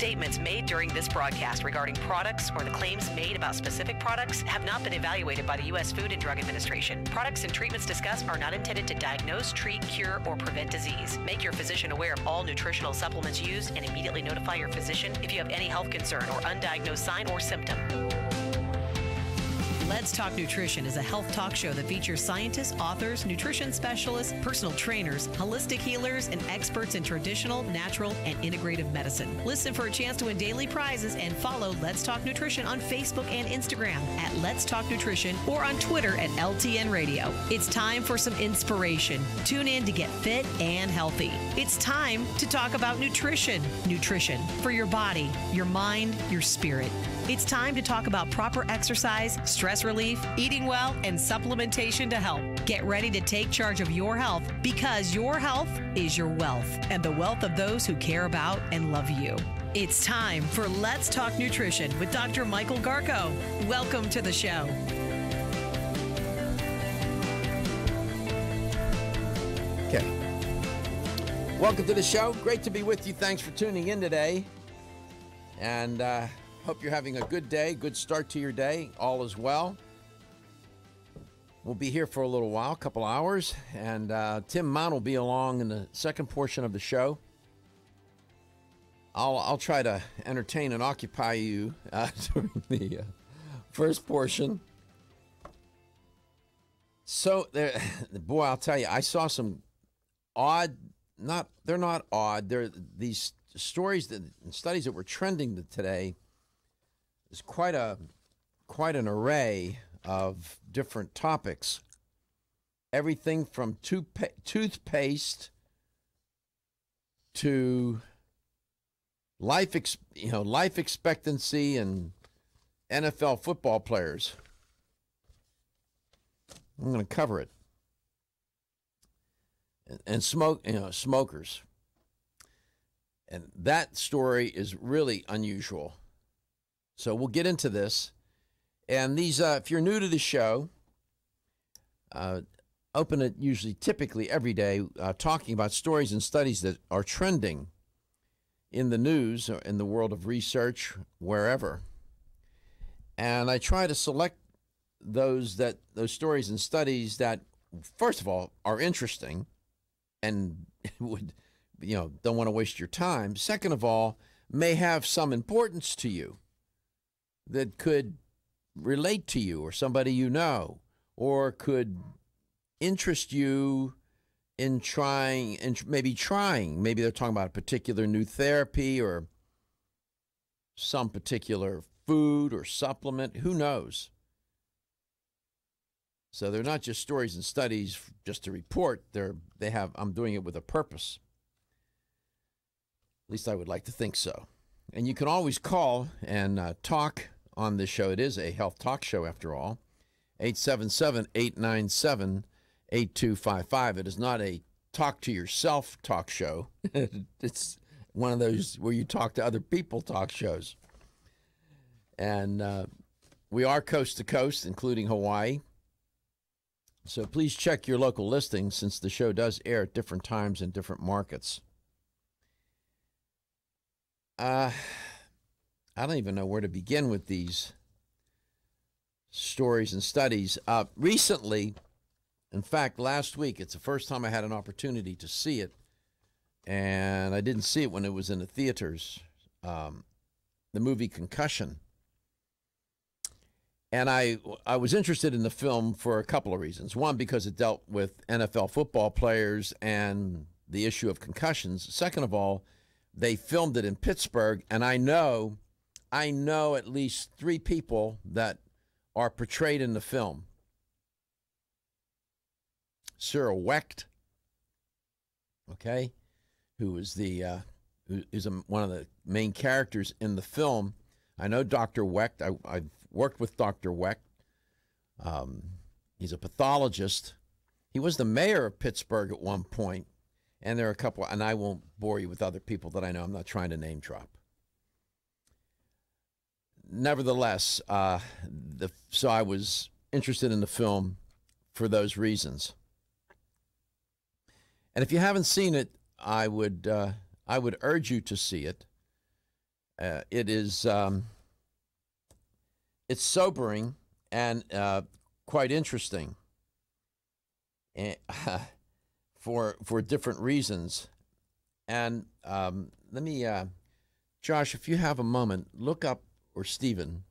statements made during this broadcast regarding products or the claims made about specific products have not been evaluated by the U.S. Food and Drug Administration. Products and treatments discussed are not intended to diagnose, treat, cure, or prevent disease. Make your physician aware of all nutritional supplements used and immediately notify your physician if you have any health concern or undiagnosed sign or symptom. Let's Talk Nutrition is a health talk show that features scientists, authors, nutrition specialists, personal trainers, holistic healers, and experts in traditional, natural, and integrative medicine. Listen for a chance to win daily prizes and follow Let's Talk Nutrition on Facebook and Instagram at Let's Talk Nutrition or on Twitter at LTN Radio. It's time for some inspiration. Tune in to get fit and healthy. It's time to talk about nutrition. Nutrition for your body, your mind, your spirit. It's time to talk about proper exercise, stress relief, eating well, and supplementation to help. Get ready to take charge of your health because your health is your wealth and the wealth of those who care about and love you. It's time for Let's Talk Nutrition with Dr. Michael Garko. Welcome to the show. Okay. Welcome to the show. Great to be with you. Thanks for tuning in today. And, hope you're having a good day, good start to your day, all is well. We'll be here for a little while, a couple hours, and Tim Mount will be along in the second portion of the show. I'll try to entertain and occupy you during the first portion. So, boy, I'll tell you, I saw some odd, they're not odd, they're these stories and studies that were trending today. There's quite an array of different topics. Everything from toothpaste to life expectancy and NFL football players. I'm going to cover it. And smokers. And that story is really unusual. So we'll get into this. And these, if you're new to the show, open it typically every day, talking about stories and studies that are trending in the news, or in the world of research, wherever. And I try to select those stories and studies that, first of all, are interesting and don't want to waste your time. Second of all, may have some importance to you, that could relate to you or somebody you know, or could interest you in trying. Maybe they're talking about a particular new therapy or some particular food or supplement. Who knows? So they're not just stories and studies just to report. I'm doing it with a purpose. At least I would like to think so. And you can always call and talk on this show. It is a health talk show, after all. 877-897-8255. It is not a talk-to-yourself talk show. It's one of those where you talk to other people talk shows. And we are coast-to-coast, including Hawaii. So please check your local listings, since the show does air at different times in different markets. I don't even know where to begin with these stories and studies. Recently, in fact, last week, it's the first time I had an opportunity to see it, and I didn't see it when it was in the theaters, the movie Concussion. And I was interested in the film for a couple of reasons. One, because it dealt with NFL football players and the issue of concussions. Second of all, they filmed it in Pittsburgh, and I know at least three people that are portrayed in the film. Cyril Wecht, okay, who is one of the main characters in the film. I know Dr. Wecht. I've worked with Dr. Wecht. He's a pathologist. He was the mayor of Pittsburgh at one point. And there are a couple, and I won't bore you with other people that I know. I'm not trying to name drop. Nevertheless, so I was interested in the film for those reasons. And if you haven't seen it, I would urge you to see it. It's sobering and quite interesting for different reasons. And let me, Josh, if you have a moment, look up, or Stephen,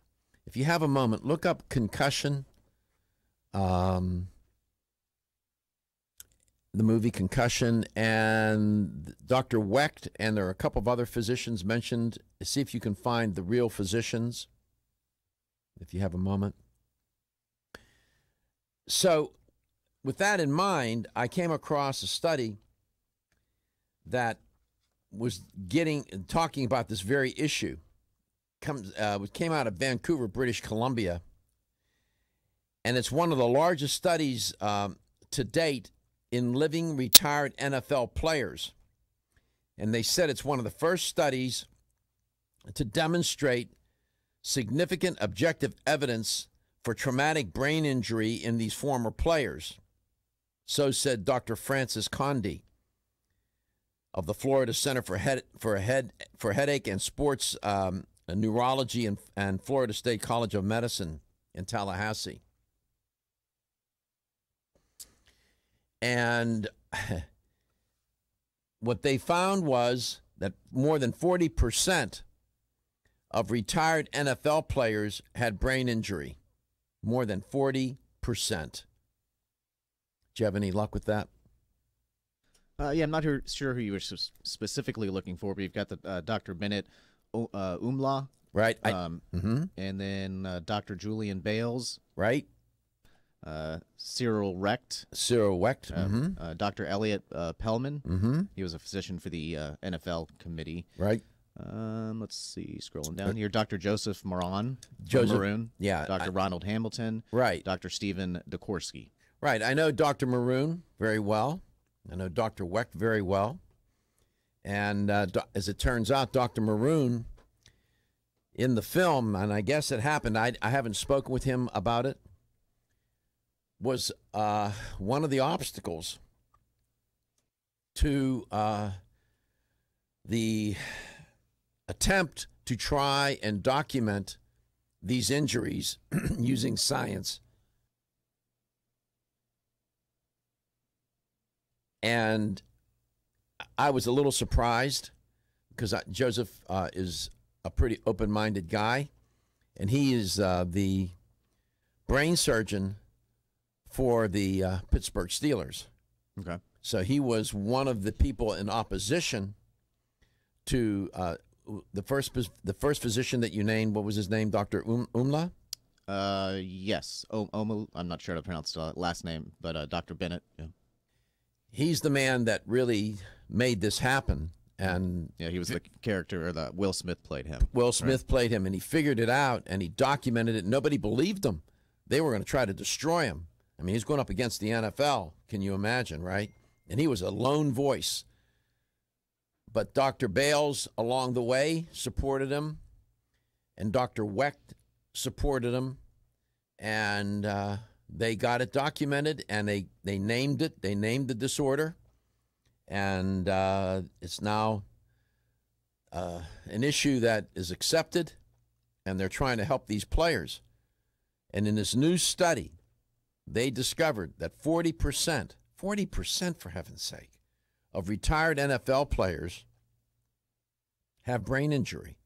if you have a moment, look up Concussion, the movie Concussion, and Dr. Wecht, and there are a couple of other physicians mentioned. See if you can find the real physicians, if you have a moment. So with that in mind, I came across a study that was talking about this very issue. It came out of Vancouver, British Columbia, and it's one of the largest studies to date in living retired NFL players. And they said it's one of the first studies to demonstrate significant objective evidence for traumatic brain injury in these former players. So said Dr. Francis Condi of the Florida Center for Headache and Sports Neurology and Florida State College of Medicine in Tallahassee. And what they found was that more than 40% of retired NFL players had brain injury. More than 40%. Do you have any luck with that? Yeah, I'm not sure who you were specifically looking for, but you've got the Dr. Bennett Umla. Right. And then Dr. Julian Bales. Right. Cyril Wecht. Cyril Wecht. Dr. Elliot Pellman. He was a physician for the NFL committee. Right. Let's see, scrolling down here. Dr. Joseph Maroon. Yeah. Dr. Ronald Hamilton. Right. Dr. Stephen Dikorsky. Right. I know Dr. Maroon very well. I know Dr. Wecht very well. And as it turns out, Dr. Maroon, in the film, and I guess it happened, I haven't spoken with him about it, was one of the obstacles to the attempt to try and document these injuries using science. And I was a little surprised because Joseph is a pretty open-minded guy, and he is the brain surgeon for the Pittsburgh Steelers. Okay. So he was one of the people in opposition to the first physician that you named. What was his name? Dr. Umla? Yes. I'm not sure how to pronounce the last name, but Dr. Bennett. Yeah. He's the man that really made this happen. And yeah, he was the character that Will Smith played him. Will Smith played him, and he figured it out, and he documented it. Nobody believed him. They were going to try to destroy him. I mean, he's going up against the NFL. Can you imagine, right? And he was a lone voice. But Dr. Bales, along the way, supported him, and Dr. Wecht supported him, and they got it documented, and they named it. They named the disorder, and it's now an issue that is accepted, and they're trying to help these players. And in this new study, they discovered that 40%, for heaven's sake, of retired NFL players have brain injury.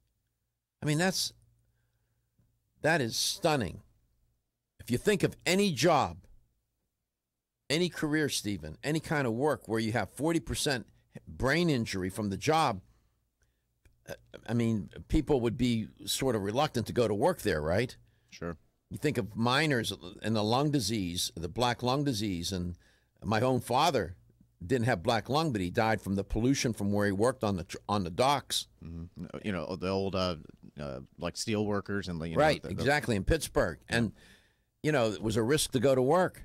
I mean, that is stunning. If you think of any job, any career, Stephen, any kind of work where you have 40% brain injury from the job, I mean, people would be sort of reluctant to go to work there, right? Sure. You think of miners and the lung disease, the black lung disease, and my own father didn't have black lung, but he died from the pollution from where he worked on the docks. You know, the old like steel workers and you know, right, exactly, in Pittsburgh, and you know, it was a risk to go to work.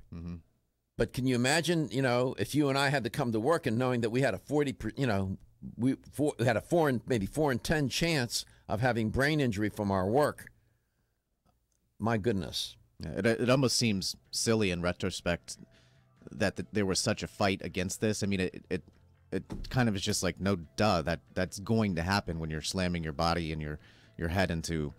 But can you imagine, you know, if you and I had to come to work and knowing that we had a 40%, you know, we had a maybe four in ten chance of having brain injury from our work. My goodness, it almost seems silly in retrospect that there was such a fight against this. I mean, it it kind of is just like, no, duh, that's going to happen when you're slamming your body and your head into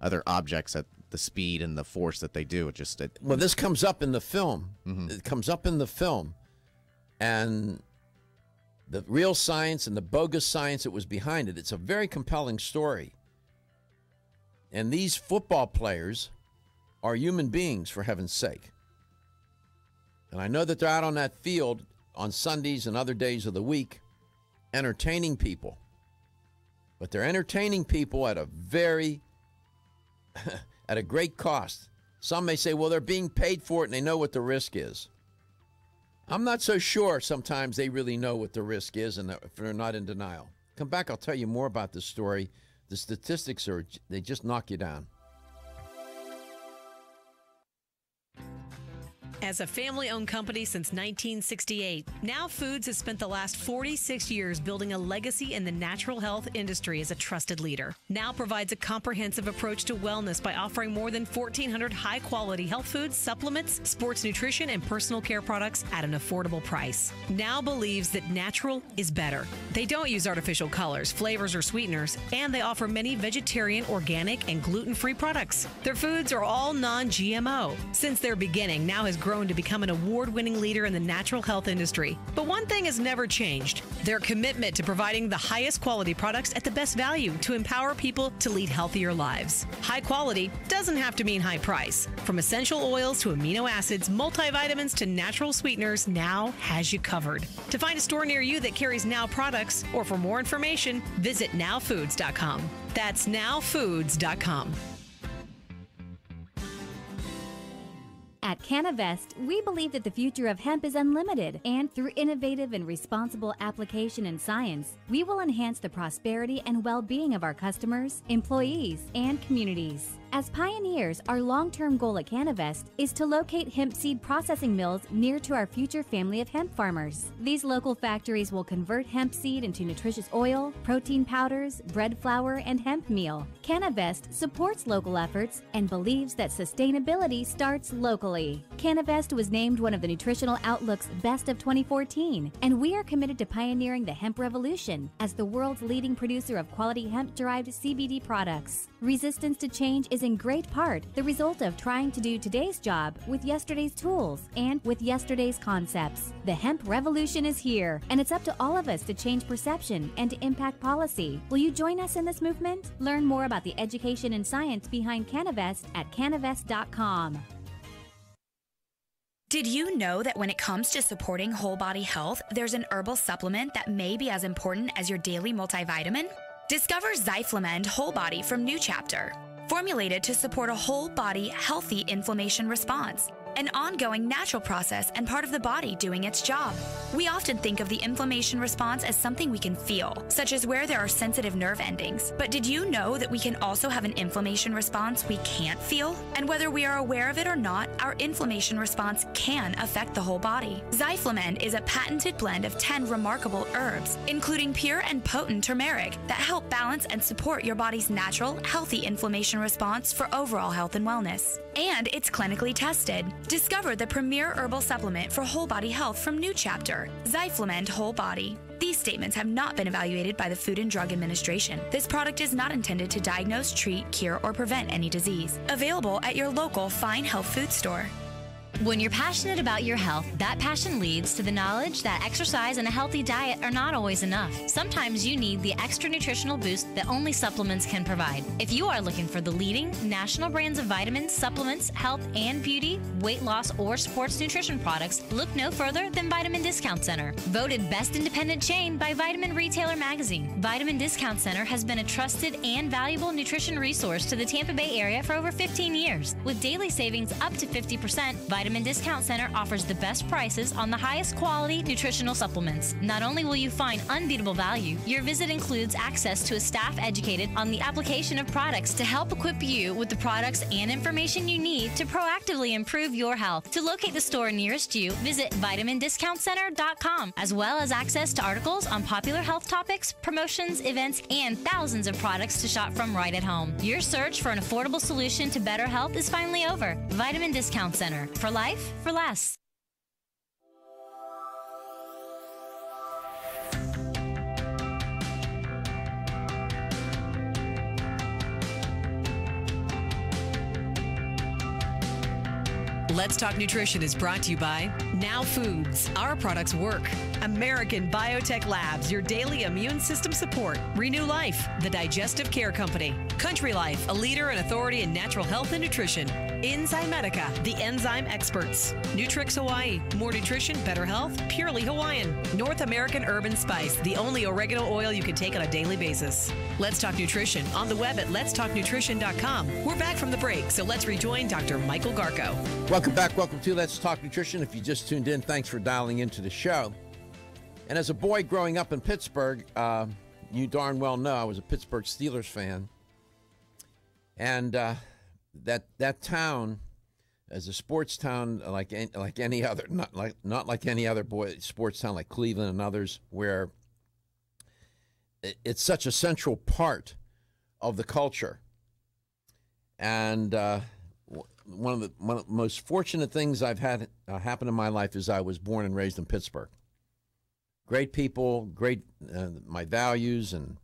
other objects at the speed and the force that they do. It just well, this comes up in the film. Mm-hmm. It comes up in the film, and the real science and the bogus science that was behind it. It's a very compelling story. And these football players are human beings, for heaven's sake. And I know that they're out on that field on Sundays and other days of the week entertaining people. But they're entertaining people at a great cost. Some may say, well, they're being paid for it and they know what the risk is. I'm not so sure sometimes they really know what the risk is and if they're not in denial. Come back, I'll tell you more about this story. The statistics are, they just knock you down. As a family-owned company since 1968, Now Foods has spent the last 46 years building a legacy in the natural health industry as a trusted leader. Now provides a comprehensive approach to wellness by offering more than 1,400 high-quality health foods, supplements, sports nutrition, and personal care products at an affordable price. Now believes that natural is better. They don't use artificial colors, flavors, or sweeteners, and they offer many vegetarian, organic, and gluten-free products. Their foods are all non-GMO. Since their beginning, Now has grown to become an award-winning leader in the natural health industry. But one thing has never changed: their commitment to providing the highest quality products at the best value to empower people to lead healthier lives. High quality doesn't have to mean high price. From essential oils to amino acids, multivitamins to natural sweeteners, Now has you covered. To find a store near you that carries Now products, or for more information, visit nowfoods.com. That's nowfoods.com. At CannaVest, we believe that the future of hemp is unlimited, and through innovative and responsible application and science, we will enhance the prosperity and well-being of our customers, employees, and communities. As pioneers, our long-term goal at CannaVest is to locate hemp seed processing mills near to our future family of hemp farmers. These local factories will convert hemp seed into nutritious oil, protein powders, bread flour, and hemp meal. CannaVest supports local efforts and believes that sustainability starts locally. CannaVest was named one of the Nutritional Outlook's Best of 2014, and we are committed to pioneering the hemp revolution as the world's leading producer of quality hemp-derived CBD products. Resistance to change is in great part the result of trying to do today's job with yesterday's tools and with yesterday's concepts. The hemp revolution is here, and it's up to all of us to change perception and to impact policy. Will you join us in this movement? Learn more about the education and science behind CannaVest at CannaVest.com. Did you know that when it comes to supporting whole body health, there's an herbal supplement that may be as important as your daily multivitamin? Discover Xyflamend Whole Body from New Chapter, formulated to support a whole body healthy inflammation response, an ongoing natural process and part of the body doing its job. We often think of the inflammation response as something we can feel, such as where there are sensitive nerve endings. But did you know that we can also have an inflammation response we can't feel? And whether we are aware of it or not, our inflammation response can affect the whole body. Xyflamend is a patented blend of 10 remarkable herbs, including pure and potent turmeric, that help balance and support your body's natural, healthy inflammation response for overall health and wellness. And it's clinically tested. Discover the premier herbal supplement for whole body health from New Chapter, Xyflamend Whole Body. These statements have not been evaluated by the Food and Drug Administration. This product is not intended to diagnose, treat, cure, or prevent any disease. Available at your local fine health food store. When you're passionate about your health, that passion leads to the knowledge that exercise and a healthy diet are not always enough. Sometimes you need the extra nutritional boost that only supplements can provide. If you are looking for the leading national brands of vitamins, supplements, health and beauty, weight loss, or sports nutrition products, look no further than Vitamin Discount Center. Voted Best Independent Chain by Vitamin Retailer Magazine, Vitamin Discount Center has been a trusted and valuable nutrition resource to the Tampa Bay area for over 15 years. With daily savings up to 50%, Vitamin Discount Center offers the best prices on the highest quality nutritional supplements. Not only will you find unbeatable value, your visit includes access to a staff educated on the application of products to help equip you with the products and information you need to proactively improve your health. To locate the store nearest you, visit vitamindiscountcenter.com, as well as access to articles on popular health topics, promotions, events, and thousands of products to shop from right at home. Your search for an affordable solution to better health is finally over. Vitamin Discount Center. For life, for less. Let's Talk Nutrition is brought to you by Now Foods. Our products work. American Biotech Labs, your daily immune system support. Renew Life, the digestive care company. Country Life, a leader and authority in natural health and nutrition. Enzymedica, the enzyme experts. Nutrix Hawaii, more nutrition, better health, purely Hawaiian. North American Urban Spice, the only oregano oil you can take on a daily basis. Let's Talk Nutrition on the web at letstalknutrition.com. We're back from the break, so let's rejoin Dr. Michael Garko. Welcome back. Welcome to Let's Talk Nutrition. If you just tuned in, thanks for dialing into the show. And as a boy growing up in Pittsburgh, you darn well know I was a Pittsburgh Steelers fan. And that town, as a sports town like any other, not like any other sports town like Cleveland and others, where it's such a central part of the culture. And one of the most fortunate things I've had happen in my life is I was born and raised in Pittsburgh. Great people, great my values and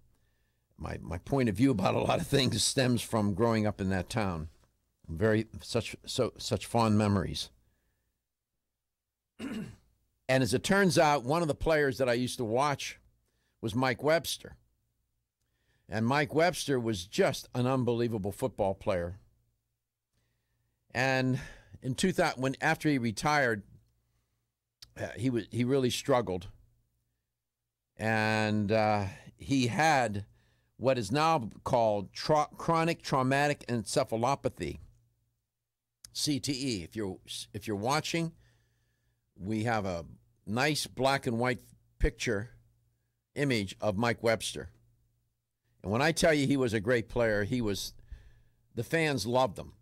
my point of view about a lot of things stems from growing up in that town. Such fond memories. And as it turns out, one of the players that I used to watch was Mike Webster. And Mike Webster was just an unbelievable football player. And in 2000, after he retired, he really struggled, and he had what is now called chronic traumatic encephalopathy, CTE. If you're watching, we have a nice black and white picture image of Mike Webster. And when I tell you he was a great player, the fans loved him.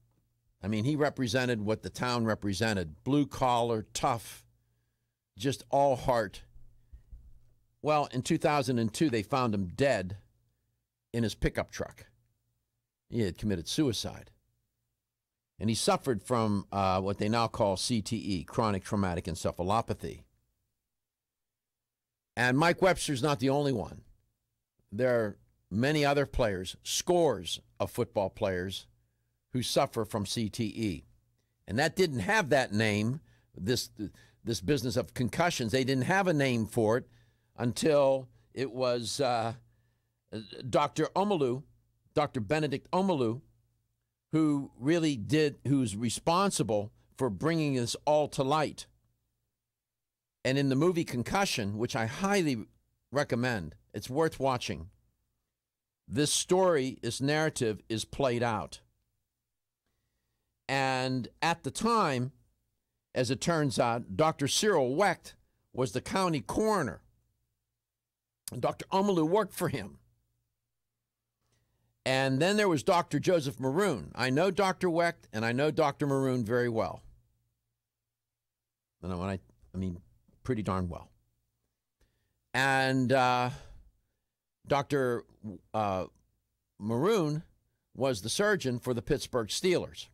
I mean, he represented what the town represented, blue collar, tough, just all heart. Well, in 2002, they found him dead in his pickup truck. He had committed suicide. And he suffered from what they now call CTE, chronic traumatic encephalopathy. And Mike Webster's not the only one. There are many other players, scores of football players, who suffer from CTE. And that didn't have that name, this business of concussions. They didn't have a name for it until it was Dr. Omalu, Dr. Benedict Omalu, who's responsible for bringing this all to light. And in the movie Concussion, which I highly recommend, it's worth watching, this story, this narrative is played out. And at the time, as it turns out, Dr. Cyril Wecht was the county coroner. And Dr. Omalu worked for him. And then there was Dr. Joseph Maroon. I know Dr. Wecht and I know Dr. Maroon very well. And I mean, pretty darn well. And Dr. Maroon was the surgeon for the Pittsburgh Steelers.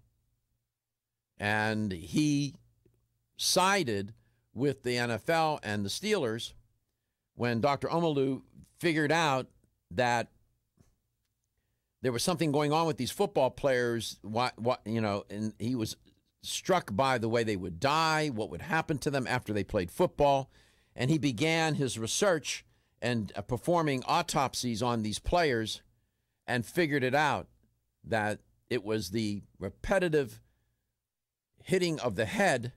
And he sided with the NFL and the Steelers when Dr. Omalu figured out that there was something going on with these football players, and he was struck by the way they would die, what would happen to them after they played football. And he began his research and performing autopsies on these players and figured it out that it was the repetitive hitting of the head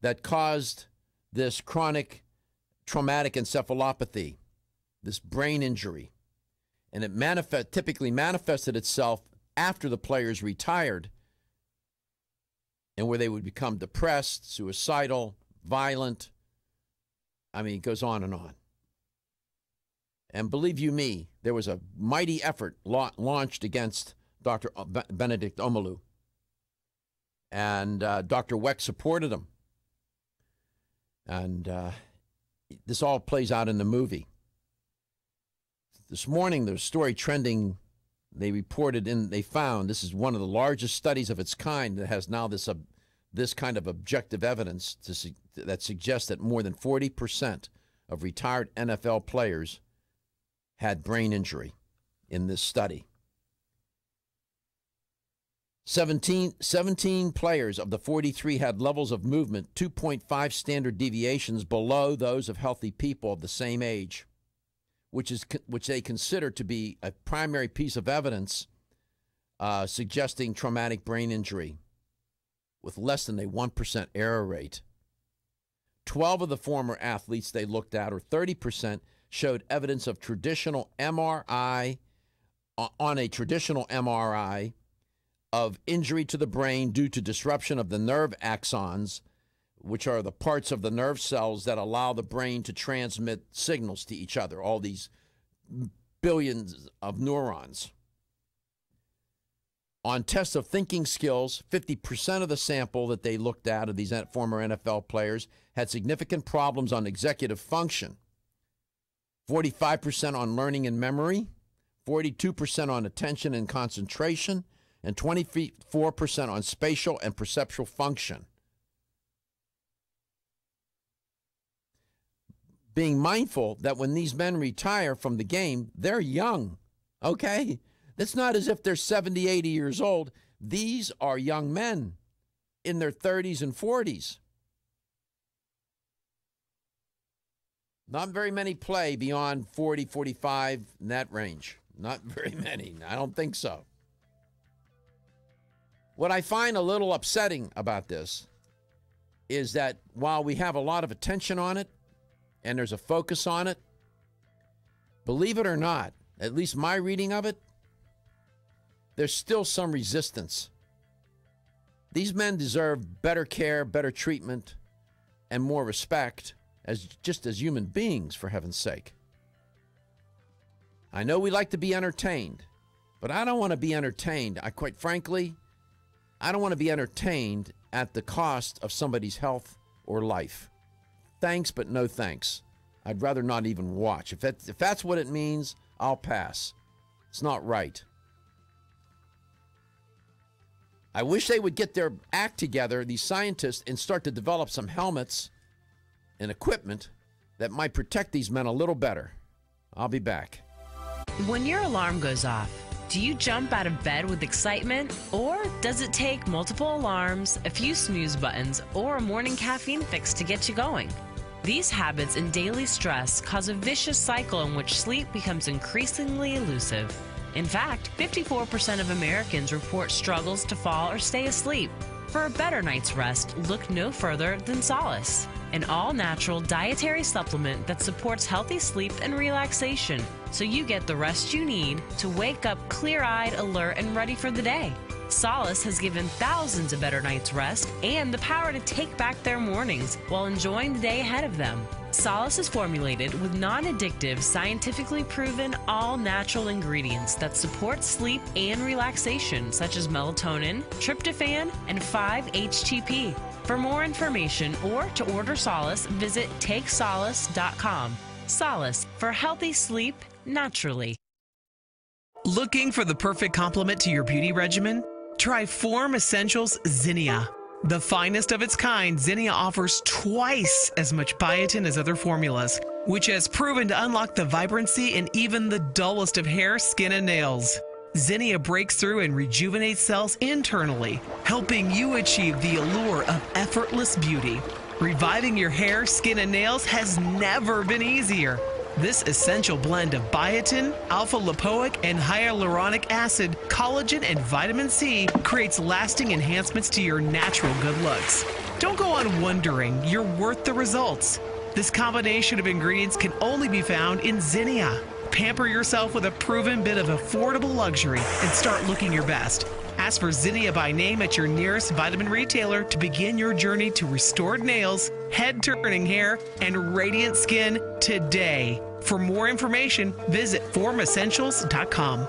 that caused this chronic traumatic encephalopathy, this brain injury. And it typically manifested itself after the players retired, and where they would become depressed, suicidal, violent. I mean, it goes on and on. And believe you me, there was a mighty effort launched against Dr. Benedict Omalu. And Dr. Wecht supported him. And this all plays out in the movie. This morning, there's a story trending. They reported they found this is one of the largest studies of its kind that has now this kind of objective evidence that suggests that more than 40% of retired NFL players had brain injury in this study. 17 players of the 43 had levels of movement 2.5 standard deviations below those of healthy people of the same age, which they consider to be a primary piece of evidence suggesting traumatic brain injury, with less than a 1% error rate. 12 of the former athletes they looked at, or 30%, showed evidence of traditional MRI, on a traditional MRI, of injury to the brain due to disruption of the nerve axons, which are the parts of the nerve cells that allow the brain to transmit signals to each other, all these billions of neurons. On tests of thinking skills, 50% of the sample that they looked at of these former NFL players had significant problems on executive function, 45% on learning and memory, 42% on attention and concentration, and 24% on spatial and perceptual function. Being mindful that when these men retire from the game, they're young, okay? It's not as if they're 70, 80 years old. These are young men in their 30s and 40s. Not very many play beyond 40, 45, in that range. Not very many. I don't think so. What I find a little upsetting about this is that while we have a lot of attention on it and there's a focus on it, believe it or not, at least my reading of it, there's still some resistance. These men deserve better care, better treatment, and more respect as human beings, for heaven's sake. I know we like to be entertained, but I don't want to be entertained. Quite frankly, I don't want to be entertained at the cost of somebody's health or life. Thanks, but no thanks. I'd rather not even watch. If that's what it means, I'll pass. It's not right. I wish they would get their act together, these scientists, and start to develop some helmets and equipment that might protect these men a little better. I'll be back. When your alarm goes off, do you jump out of bed with excitement? Or does it take multiple alarms, a few snooze buttons, or a morning caffeine fix to get you going? These habits and daily stress cause a vicious cycle in which sleep becomes increasingly elusive. In fact, 54% of Americans report struggles to fall or stay asleep. For a better night's rest, look no further than SOLACE, an all-natural dietary supplement that supports healthy sleep and relaxation, so you get the rest you need to wake up clear-eyed, alert, and ready for the day. SOLACE has given thousands a better night's rest and the power to take back their mornings while enjoying the day ahead of them. SOLACE is formulated with non-addictive, scientifically proven, all-natural ingredients that support sleep and relaxation, such as melatonin, tryptophan, and 5-HTP. For more information or to order SOLACE, visit TakeSolace.com. SOLACE, for healthy sleep, naturally. Looking for the perfect complement to your beauty regimen? Try Form Essentials Zinnia. The finest of its kind, Zinnia offers twice as much biotin as other formulas, which has proven to unlock the vibrancy in even the dullest of hair, skin, and nails. Zinnia breaks through and rejuvenates cells internally, helping you achieve the allure of effortless beauty. Reviving your hair, skin, and nails has never been easier. This essential blend of biotin, alpha-lipoic, and hyaluronic acid, collagen, and vitamin C creates lasting enhancements to your natural good looks. Don't go on wondering, you're worth the results. This combination of ingredients can only be found in Zinnia. Pamper yourself with a proven bit of affordable luxury and start looking your best. Ask for Zinnia by name at your nearest vitamin retailer to begin your journey to restored nails, head-turning hair, and radiant skin today. For more information, visit formessentials.com.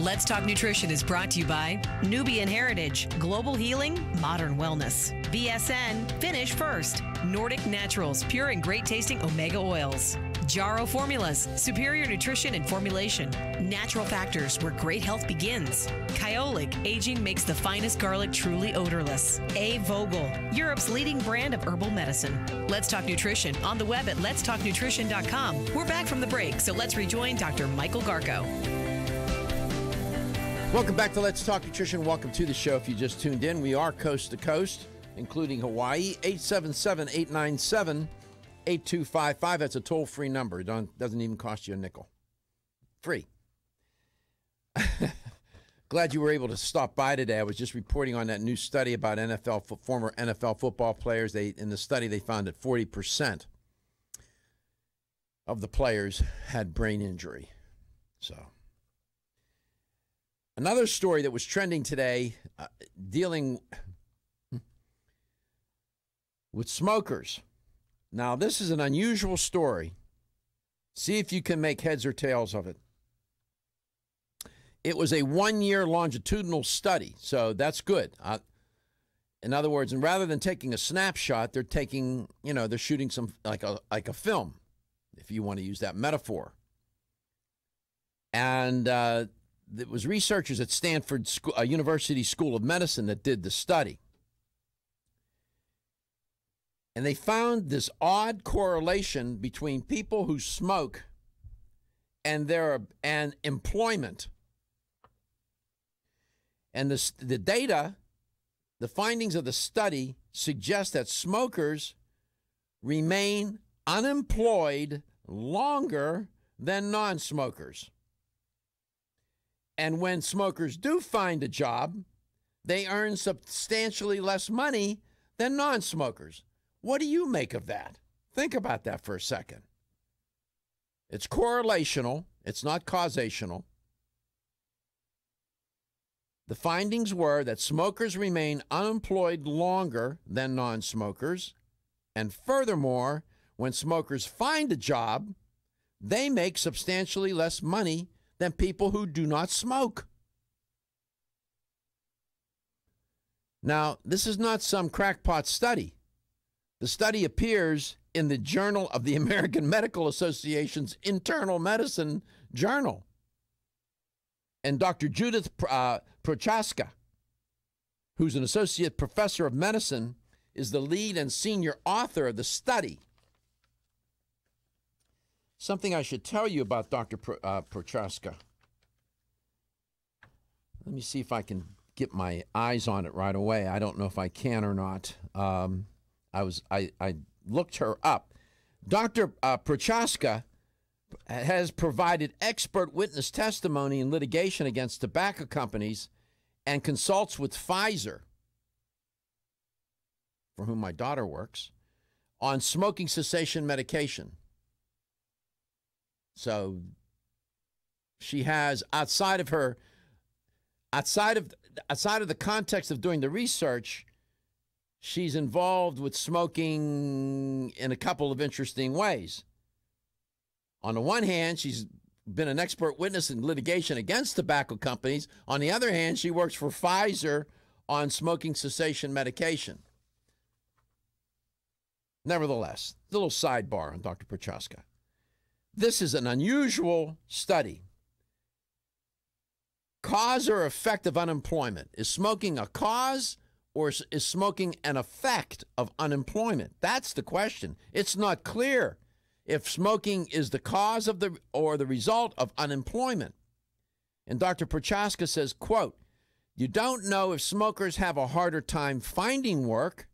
Let's Talk Nutrition is brought to you by Nubian Heritage, Global Healing, Modern Wellness, BSN, Finish First, Nordic Naturals, pure and great tasting omega oils, Jaro Formulas, superior nutrition and formulation, Natural Factors, where great health begins, Kyolic, aging makes the finest garlic truly odorless, A. Vogel, Europe's leading brand of herbal medicine. Let's Talk Nutrition on the web at letstalknutrition.com. We're back from the break, so let's rejoin Dr. Michael Garko. Welcome back to Let's Talk Nutrition. Welcome to the show. If you just tuned in, we are coast to coast, including Hawaii. 877-897-8255. That's a toll-free number. It doesn't even cost you a nickel. Free. Glad you were able to stop by today. I was just reporting on that new study about NFL, former NFL football players. In the study, they found that 40% of the players had brain injury. So, another story that was trending today, dealing with smokers. Now, this is an unusual story. See if you can make heads or tails of it. It was a one-year longitudinal study, so that's good. In other words, and rather than taking a snapshot, they're taking, you know, they're shooting some like a film, if you want to use that metaphor. And it was researchers at Stanford University School of Medicine that did the study. And they found this odd correlation between people who smoke and their employment. And the data, the findings of the study suggest that smokers remain unemployed longer than non-smokers. And when smokers do find a job, they earn substantially less money than non-smokers. What do you make of that? Think about that for a second. It's correlational. It's not causational. The findings were that smokers remain unemployed longer than non-smokers. And furthermore, when smokers find a job, they make substantially less money than people who do not smoke. Now, this is not some crackpot study. The study appears in the Journal of the American Medical Association's Internal Medicine Journal. And Dr. Judith Prochaska, who's an associate professor of medicine, is the lead and senior author of the study. Something I should tell you about Dr. Prochaska. Let me see if I can get my eyes on it right away. I don't know if I can or not. I looked her up. Dr. Prochaska has provided expert witness testimony in litigation against tobacco companies and consults with Pfizer, for whom my daughter works, on smoking cessation medication. So she has, outside of the context of doing the research, she's involved with smoking in a couple of interesting ways. On the one hand, she's been an expert witness in litigation against tobacco companies. On the other hand, she works for Pfizer on smoking cessation medication. Nevertheless, a little sidebar on Dr. Prochaska. This is an unusual study. Cause or effect of unemployment. Is smoking a cause or is smoking an effect of unemployment? That's the question. It's not clear if smoking is the cause of or the result of unemployment. And Dr. Prochaska says, quote, "You don't know if smokers have a harder time finding work,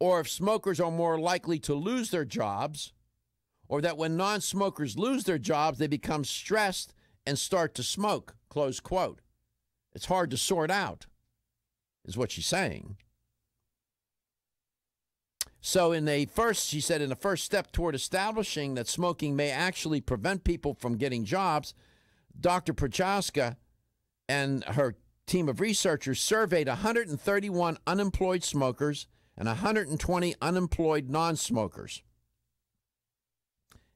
or if smokers are more likely to lose their jobs, or that when non-smokers lose their jobs, they become stressed and start to smoke," close quote. It's hard to sort out, is what she's saying. So she said in the first step toward establishing that smoking may actually prevent people from getting jobs, Dr. Prochaska and her team of researchers surveyed 131 unemployed smokers and 120 unemployed non-smokers.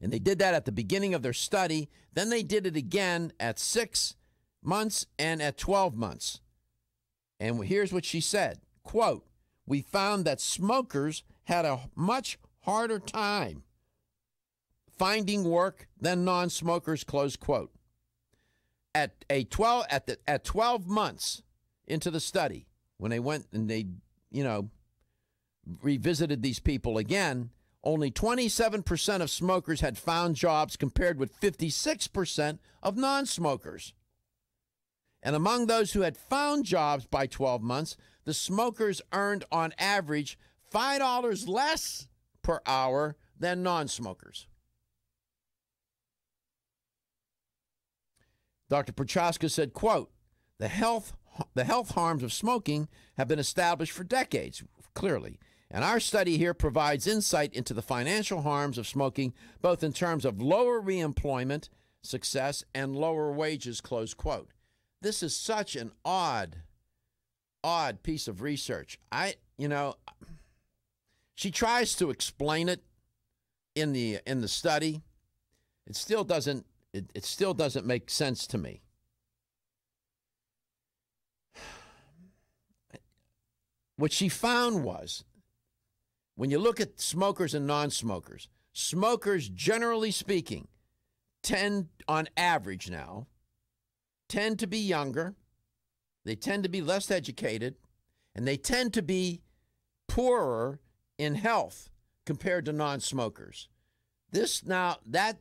And they did that at the beginning of their study. Then they did it again at 6 months and at 12 months. And here's what she said, quote, "We found that smokers had a much harder time finding work than non-smokers," close quote. At 12 months into the study, when they went and they, you know, revisited these people again, only 27% of smokers had found jobs compared with 56% of non-smokers. And among those who had found jobs by 12 months, the smokers earned on average $5 less per hour than non-smokers. Dr. Prochaska said, quote, the health harms of smoking have been established for decades, clearly. And our study here provides insight into the financial harms of smoking, both in terms of lower reemployment success and lower wages, close quote. This is such an odd piece of research. You know, she tries to explain it in the study. It still doesn't make sense to me. What she found was, when you look at smokers and non-smokers, smokers, generally speaking, tend, on average now, tend to be younger, they tend to be less educated, and they tend to be poorer in health compared to non-smokers. This now, that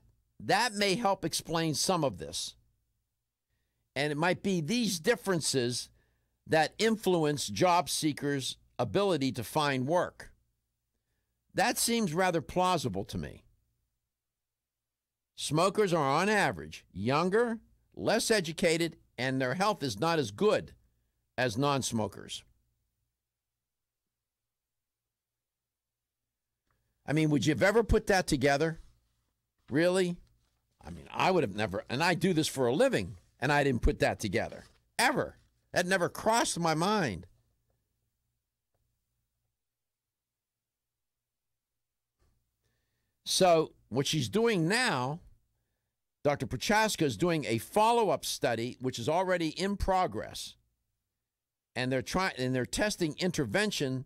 may help explain some of this. And it might be these differences that influence job seekers' ability to find work. That seems rather plausible to me. Smokers are, on average, younger, less educated, and their health is not as good as non-smokers. I mean, would you have ever put that together? Really? I mean, I would have never, and I do this for a living, and I didn't put that together. Ever. That never crossed my mind. So what she's doing now, Dr. Prochaska is doing a follow-up study, which is already in progress, and they're testing intervention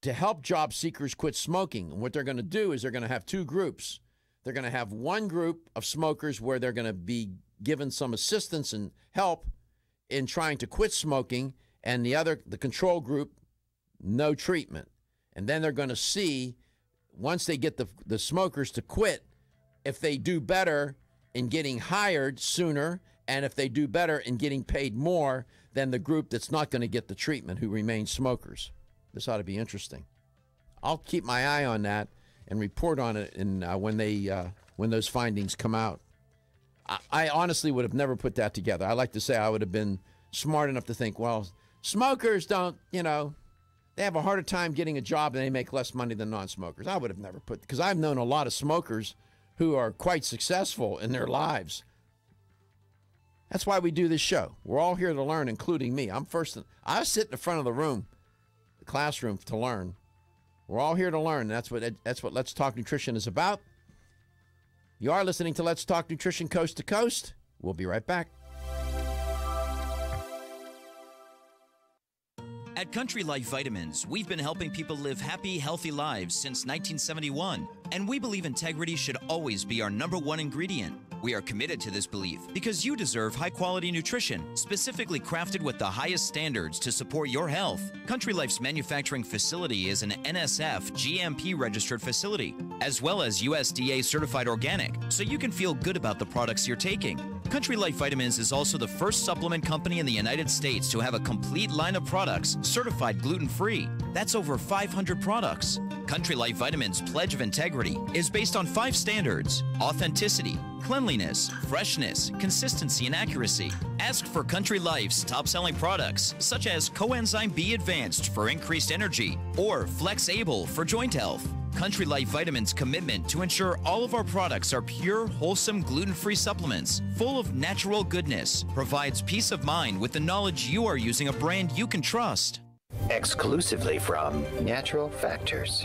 to help job seekers quit smoking. And what they're going to do is they're going to have two groups. They're going to have one group of smokers where they're going to be given some assistance and help in trying to quit smoking, and the control group, no treatment. And then they're going to see, once they get the smokers to quit, if they do better in getting hired sooner, and if they do better in getting paid more than the group that's not going to get the treatment, who remain smokers. This ought to be interesting. I'll keep my eye on that and report on it when those findings come out. I honestly would have never put that together. I like to say I would have been smart enough to think, well, smokers don't, you know, they have a harder time getting a job and they make less money than non-smokers. I would have never put, because I've known a lot of smokers who are quite successful in their lives. That's why we do this show. We're all here to learn, including me. I sit in the front of the room, the classroom, to learn. We're all here to learn. That's what Let's Talk Nutrition is about. You are listening to Let's Talk Nutrition Coast to Coast. We'll be right back. At Country Life Vitamins, we've been helping people live happy, healthy lives since 1971, and we believe integrity should always be our #1 ingredient. We are committed to this belief because you deserve high-quality nutrition, specifically crafted with the highest standards to support your health. Country Life's manufacturing facility is an NSF GMP-registered facility, as well as USDA-certified organic, so you can feel good about the products you're taking. Country Life Vitamins is also the first supplement company in the United States to have a complete line of products certified gluten-free. That's over 500 products. Country Life Vitamins' pledge of integrity is based on 5 standards: authenticity, cleanliness, freshness, consistency, and accuracy. Ask for Country Life's top-selling products, such as Coenzyme B Advanced for increased energy or Flex Able for joint health. Country Life Vitamins' commitment to ensure all of our products are pure, wholesome, gluten-free supplements full of natural goodness provides peace of mind with the knowledge you are using a brand you can trust. Exclusively from Natural Factors.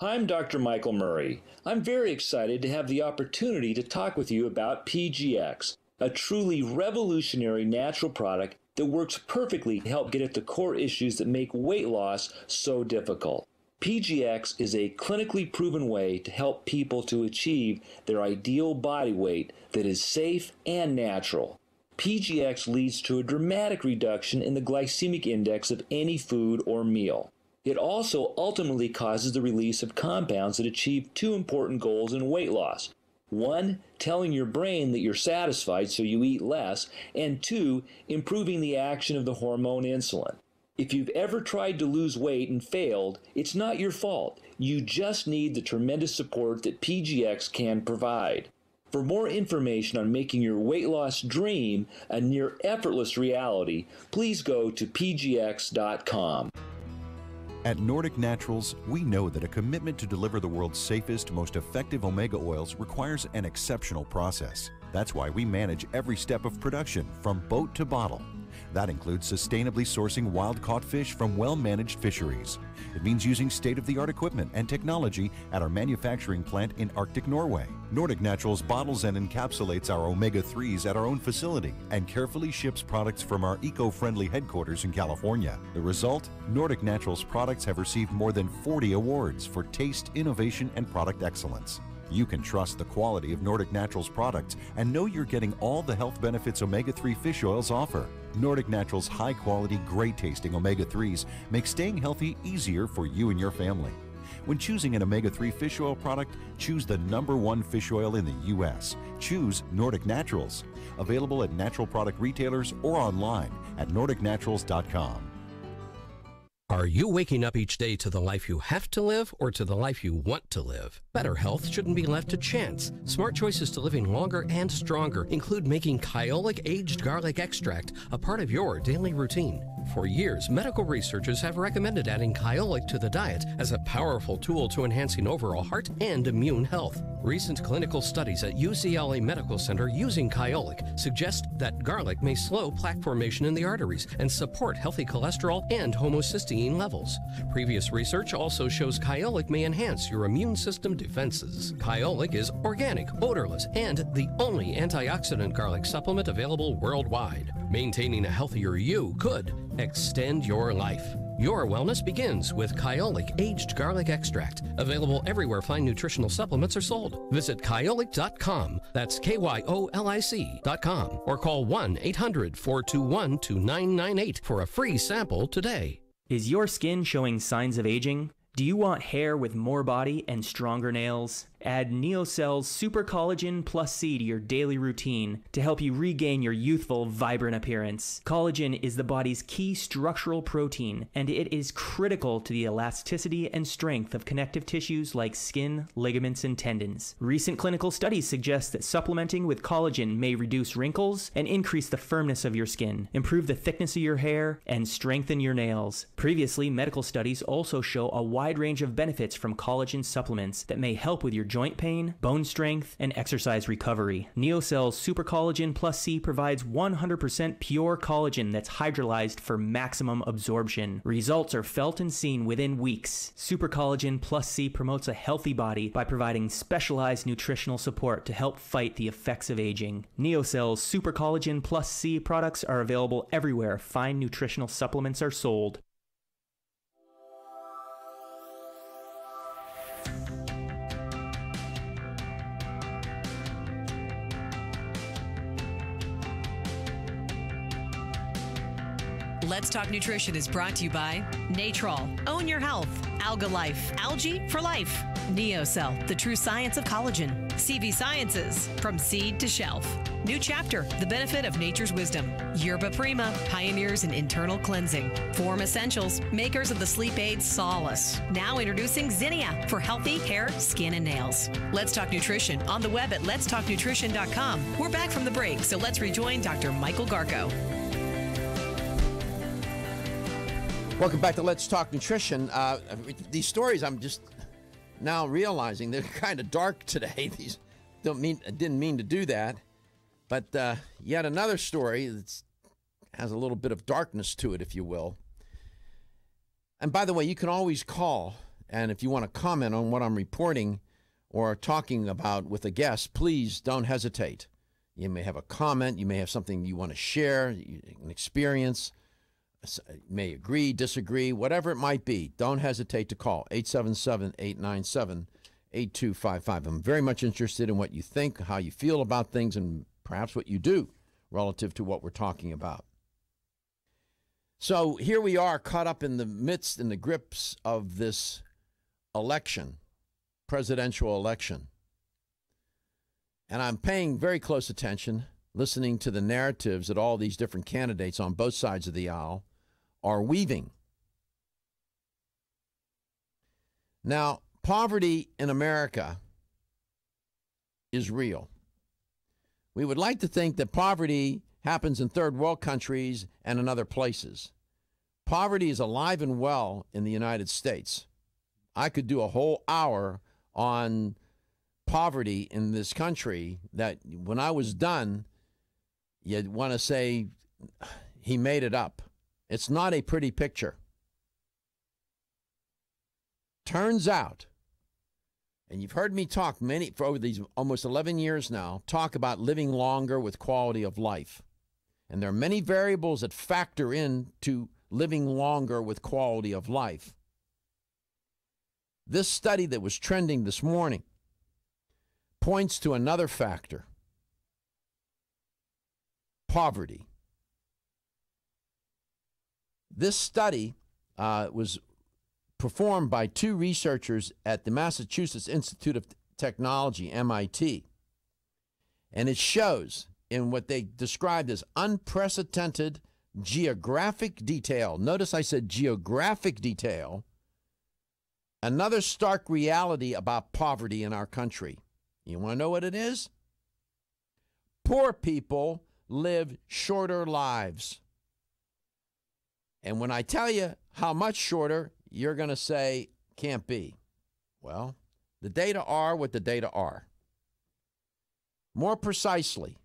I'm Dr. Michael Murray. I'm very excited to have the opportunity to talk with you about PGX, a truly revolutionary natural product that works perfectly to help get at the core issues that make weight loss so difficult. PGX is a clinically proven way to help people to achieve their ideal body weight that is safe and natural. PGX leads to a dramatic reduction in the glycemic index of any food or meal. It also ultimately causes the release of compounds that achieve two important goals in weight loss. One, telling your brain that you're satisfied so you eat less, and two, improving the action of the hormone insulin. If you've ever tried to lose weight and failed, it's not your fault. You just need the tremendous support that PGX can provide. For more information on making your weight loss dream a near effortless reality, please go to pgx.com. At Nordic Naturals, we know that a commitment to deliver the world's safest, most effective omega oils requires an exceptional process. That's why we manage every step of production, from boat to bottle. That includes sustainably sourcing wild-caught fish from well-managed fisheries. It means using state-of-the-art equipment and technology at our manufacturing plant in Arctic Norway. Nordic Naturals bottles and encapsulates our omega-3s at our own facility and carefully ships products from our eco-friendly headquarters in California. The result? Nordic Naturals products have received more than 40 awards for taste, innovation, and product excellence. You can trust the quality of Nordic Naturals products and know you're getting all the health benefits omega-3 fish oils offer. Nordic Naturals' high-quality, great-tasting omega-3s make staying healthy easier for you and your family. When choosing an omega-3 fish oil product, choose the #1 fish oil in the U.S. Choose Nordic Naturals. Available at natural product retailers or online at nordicnaturals.com. Are you waking up each day to the life you have to live or to the life you want to live? Better health shouldn't be left to chance. Smart choices to living longer and stronger include making Kyolic aged garlic extract a part of your daily routine. For years, medical researchers have recommended adding Kyolic to the diet as a powerful tool to enhancing overall heart and immune health. Recent clinical studies at UCLA Medical Center using Kyolic suggest that garlic may slow plaque formation in the arteries and support healthy cholesterol and homocysteine levels. Previous research also shows Kyolic may enhance your immune system defenses. Kyolic is organic, odorless, and the only antioxidant garlic supplement available worldwide. Maintaining a healthier you could extend your life. Your wellness begins with Kyolic aged garlic extract, available everywhere fine nutritional supplements are sold. Visit kyolic.com, that's Kyolic.com, or call 1-800-421-2998 for a free sample today. Is your skin showing signs of aging? Do you want hair with more body and stronger nails? Add NeoCell's Super Collagen Plus C to your daily routine to help you regain your youthful, vibrant appearance. Collagen is the body's key structural protein, and it is critical to the elasticity and strength of connective tissues like skin, ligaments, and tendons. Recent clinical studies suggest that supplementing with collagen may reduce wrinkles and increase the firmness of your skin, improve the thickness of your hair, and strengthen your nails. Previously, medical studies also show a wide range of benefits from collagen supplements that may help with your joint pain, bone strength, and exercise recovery. NeoCell's Super Collagen Plus C provides 100% pure collagen that's hydrolyzed for maximum absorption. Results are felt and seen within weeks. Super Collagen Plus C promotes a healthy body by providing specialized nutritional support to help fight the effects of aging. NeoCell's Super Collagen Plus C products are available everywhere fine nutritional supplements are sold. Let's Talk Nutrition is brought to you by Natrol, Own Your Health, Alga Life, Algae for Life, NeoCell, the true science of collagen, CV Sciences, from seed to shelf, New Chapter, the benefit of nature's wisdom, Yerba Prima, pioneers in internal cleansing, Form Essentials, makers of the sleep aid SOLACE, now introducing Zinnia for healthy hair, skin, and nails. Let's Talk Nutrition on the web at letstalknutrition.com. We're back from the break, so let's rejoin Dr. Michael Garko. Welcome back to Let's Talk Nutrition. These stories, I'm just now realizing they're kind of dark today. These didn't mean to do that, but yet another story that has a little bit of darkness to it, if you will. And by the way, you can always call, and if you want to comment on what I'm reporting or talking about with a guest, please don't hesitate. You may have a comment. You may have something you want to share, an experience. You may agree, disagree, whatever it might be. Don't hesitate to call 877-897-8255. I'm very much interested in what you think, how you feel about things, and perhaps what you do relative to what we're talking about. So here we are, caught up in the midst, in the grips of this election, presidential election. And I'm paying very close attention, listening to the narratives that all these different candidates on both sides of the aisle are weaving. Now, poverty in America is real. We would like to think that poverty happens in third world countries and in other places. Poverty is alive and well in the United States. I could do a whole hour on poverty in this country that when I was done, you'd want to say he made it up. It's not a pretty picture. Turns out, and you've heard me talk many for over these almost 11 years now, talk about living longer with quality of life. And there are many variables that factor into living longer with quality of life. This study that was trending this morning points to another factor: poverty. This study was performed by two researchers at the Massachusetts Institute of Technology, MIT. And it shows in what they described as unprecedented geographic detail. Notice I said geographic detail. Another stark reality about poverty in our country. You want to know what it is? Poor people live shorter lives. And when I tell you how much shorter, you're going to say, can't be. Well, the data are what the data are. More precisely,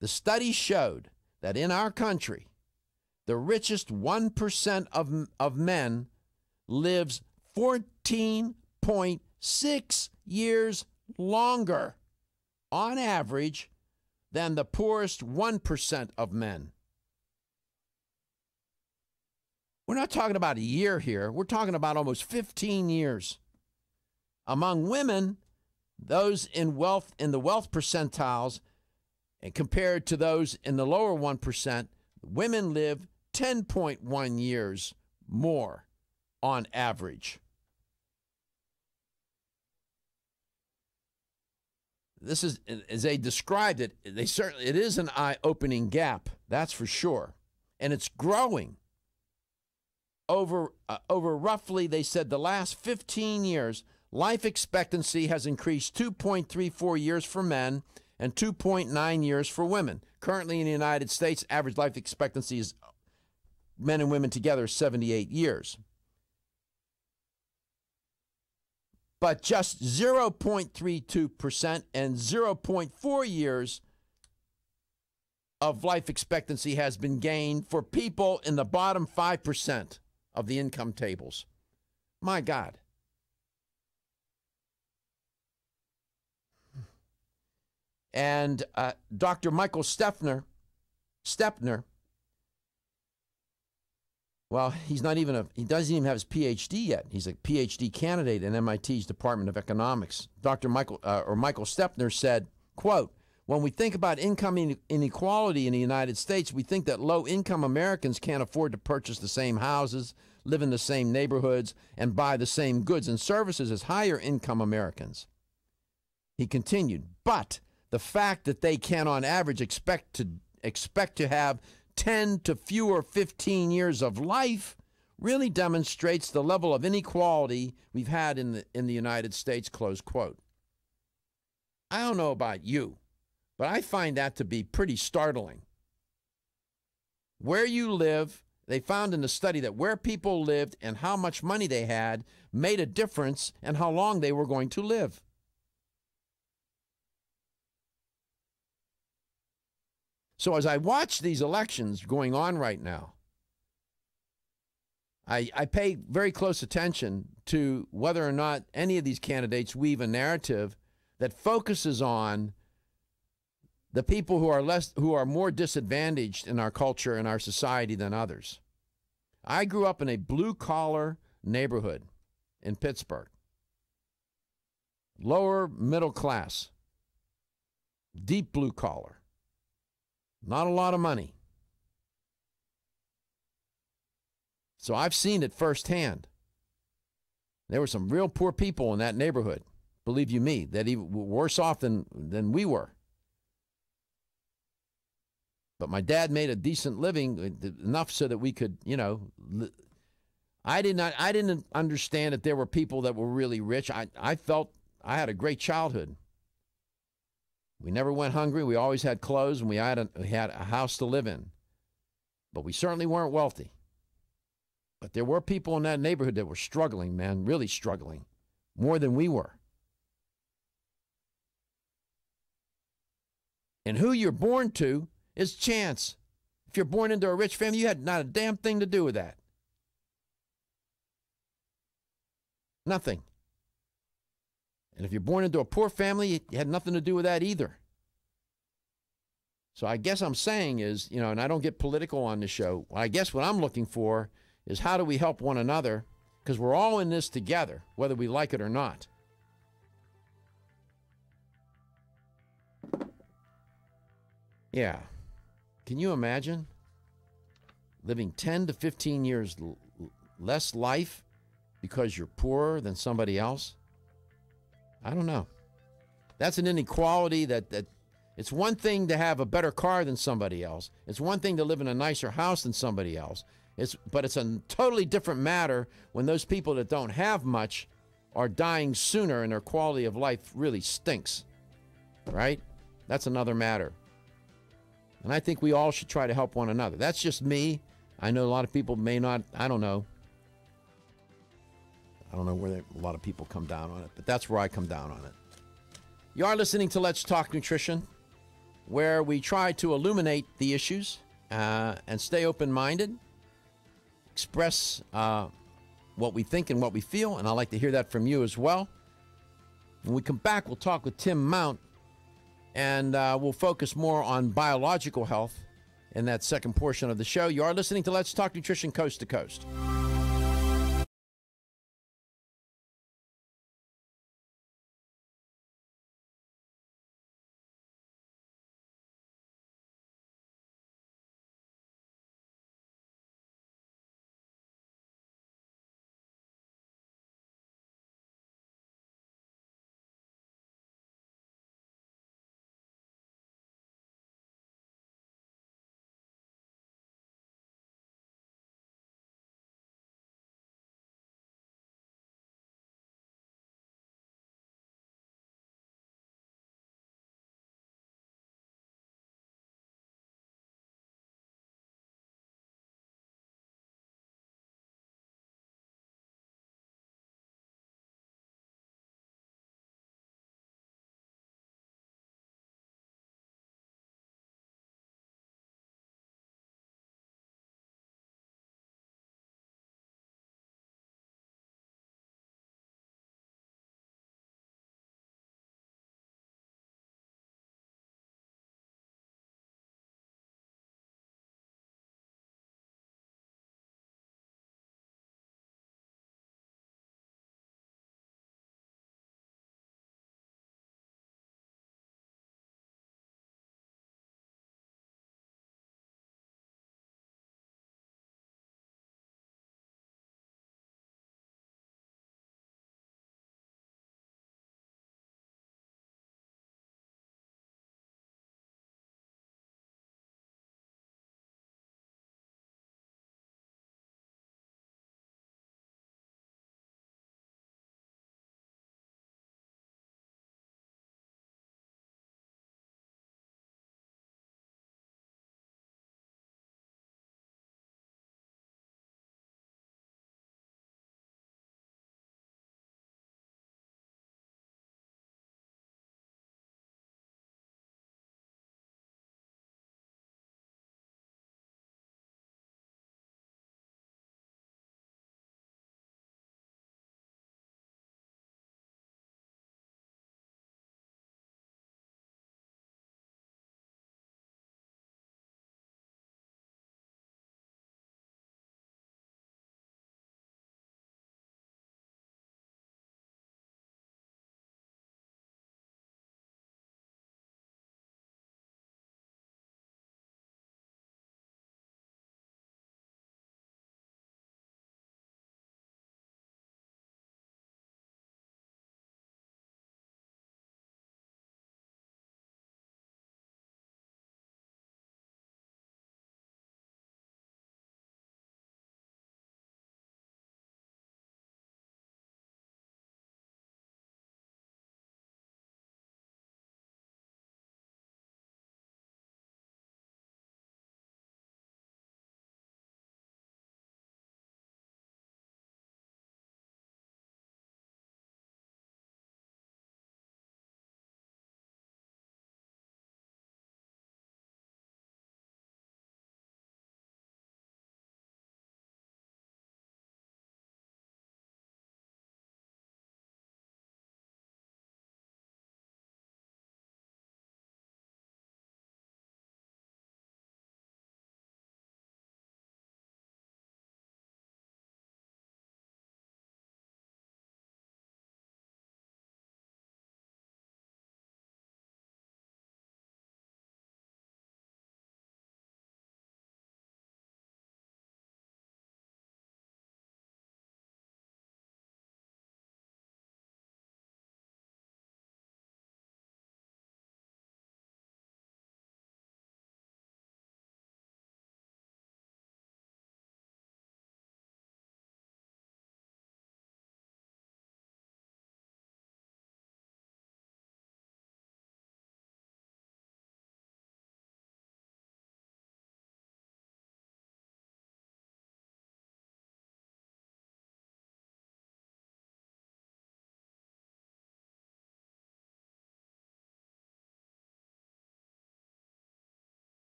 the study showed that in our country, the richest 1% of men lives 14.6 years longer on average than the poorest 1% of men. We're not talking about a year here. We're talking about almost 15 years. Among women, those in wealth, in the wealth percentiles, and compared to those in the lower 1%, women live 10.1 years more on average. This is, as they described it, they certainly, it is an eye-opening gap, that's for sure. And it's growing. Over roughly, they said, the last 15 years, life expectancy has increased 2.34 years for men and 2.9 years for women. Currently in the United States, average life expectancy is, men and women together, 78 years. But just 0.32% and 0.4 years of life expectancy has been gained for people in the bottom 5% of the income tables. My God. And Dr. Michael Stepner, well, he doesn't even have his PhD yet. He's a PhD candidate in MIT's Department of Economics. Dr. Michael Stepner said, quote, "When we think about income inequality in the United States, we think that low-income Americans can't afford to purchase the same houses, live in the same neighborhoods, and buy the same goods and services as higher-income Americans." He continued, "But the fact that they can, on average, expect to have 10 to fewer 15 years of life really demonstrates the level of inequality we've had in the United States," close quote. I don't know about you, but I find that to be pretty startling. Where you live, they found in the study that where people lived and how much money they had made a difference in how long they were going to live. So as I watch these elections going on right now, I pay very close attention to whether or not any of these candidates weave a narrative that focuses on the people who are less, who are more disadvantaged in our culture and our society than others. I grew up in a blue-collar neighborhood in Pittsburgh, lower middle class, deep blue-collar, not a lot of money. So I've seen it firsthand. There were some real poor people in that neighborhood, believe you me, that even worse off than we were. But my dad made a decent living, enough so that we could, you know, I didn't understand that there were people that were really rich. I felt I had a great childhood. We never went hungry. We always had clothes, and we had a house to live in. But we certainly weren't wealthy. But there were people in that neighborhood that were struggling, man, really struggling, more than we were. And who you're born to is chance. If you're born into a rich family, you had not a damn thing to do with that. Nothing. And if you're born into a poor family, you had nothing to do with that either. So I guess I'm saying is, you know, and I don't get political on the show, I guess what I'm looking for is how do we help one another, because we're all in this together, whether we like it or not. Yeah. Can you imagine living 10 to 15 years less life because you're poorer than somebody else? I don't know. That's an inequality that it's one thing to have a better car than somebody else. It's one thing to live in a nicer house than somebody else. But it's a totally different matter when those people that don't have much are dying sooner and their quality of life really stinks, right? That's another matter. And I think we all should try to help one another. That's just me. I know a lot of people may not, I don't know. I don't know where a lot of people come down on it, but that's where I come down on it. You are listening to Let's Talk Nutrition, where we try to illuminate the issues and stay open-minded, express what we think and what we feel, and I'd like to hear that from you as well. When we come back, we'll talk with Tim Mount, and we'll focus more on biological health in that second portion of the show. You are listening to Let's Talk Nutrition Coast to Coast.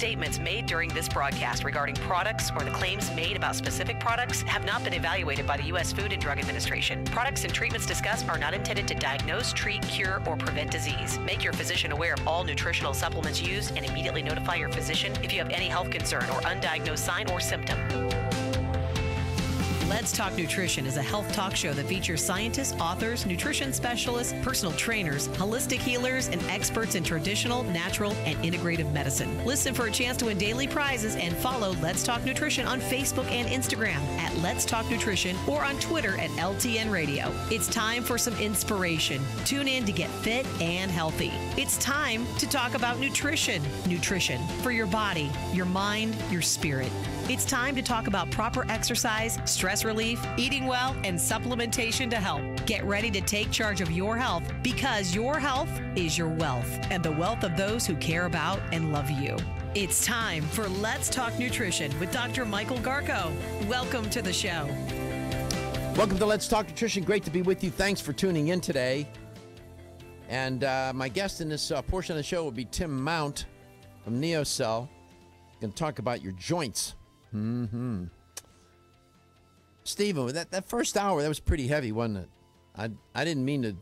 statements made during this broadcast regarding products or the claims made about specific products have not been evaluated by the U.S. Food and Drug Administration. Products and treatments discussed are not intended to diagnose, treat, cure, or prevent disease. Make your physician aware of all nutritional supplements used and immediately notify your physician if you have any health concern or undiagnosed sign or symptom. Let's Talk Nutrition is a health talk show that features scientists, authors, nutrition specialists, personal trainers, holistic healers, and experts in traditional, natural, and integrative medicine. Listen for a chance to win daily prizes and follow Let's Talk Nutrition on Facebook and Instagram at Let's Talk Nutrition or on Twitter at LTN Radio. It's time for some inspiration. Tune in to get fit and healthy. It's time to talk about nutrition. Nutrition for your body, your mind, your spirit. It's time to talk about proper exercise, stress relief, eating well, and supplementation to help. Get ready to take charge of your health because your health is your wealth and the wealth of those who care about and love you. It's time for Let's Talk Nutrition with Dr. Michael Garko. Welcome to the show. Welcome to Let's Talk Nutrition. Great to be with you. Thanks for tuning in today. And my guest in this portion of the show will be Tim Mount from NeoCell. He's going to talk about your joints. Stephen, that first hour, that was pretty heavy, wasn't it? I didn't mean to.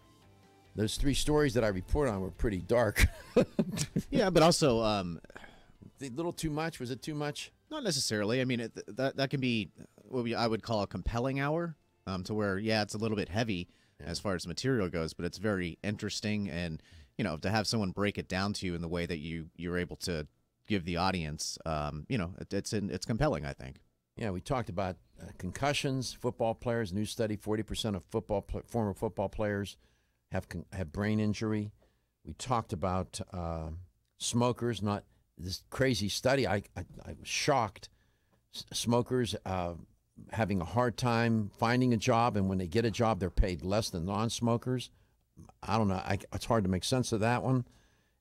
Those three stories that I report on were pretty dark. Yeah, but also a little too much. Was it too much? Not necessarily. I mean, that can be what I would call a compelling hour, to where, yeah, it's a little bit heavy as far as material goes, but it's very interesting. And, you know, to have someone break it down to you in the way that you're able to give the audience, you know, it's compelling, I think. Yeah, we talked about concussions, football players. New study: 40% of former football players have brain injury. We talked about smokers. Not this crazy study. I was shocked. Smokers having a hard time finding a job, and when they get a job, they're paid less than non-smokers. I don't know. It's hard to make sense of that one.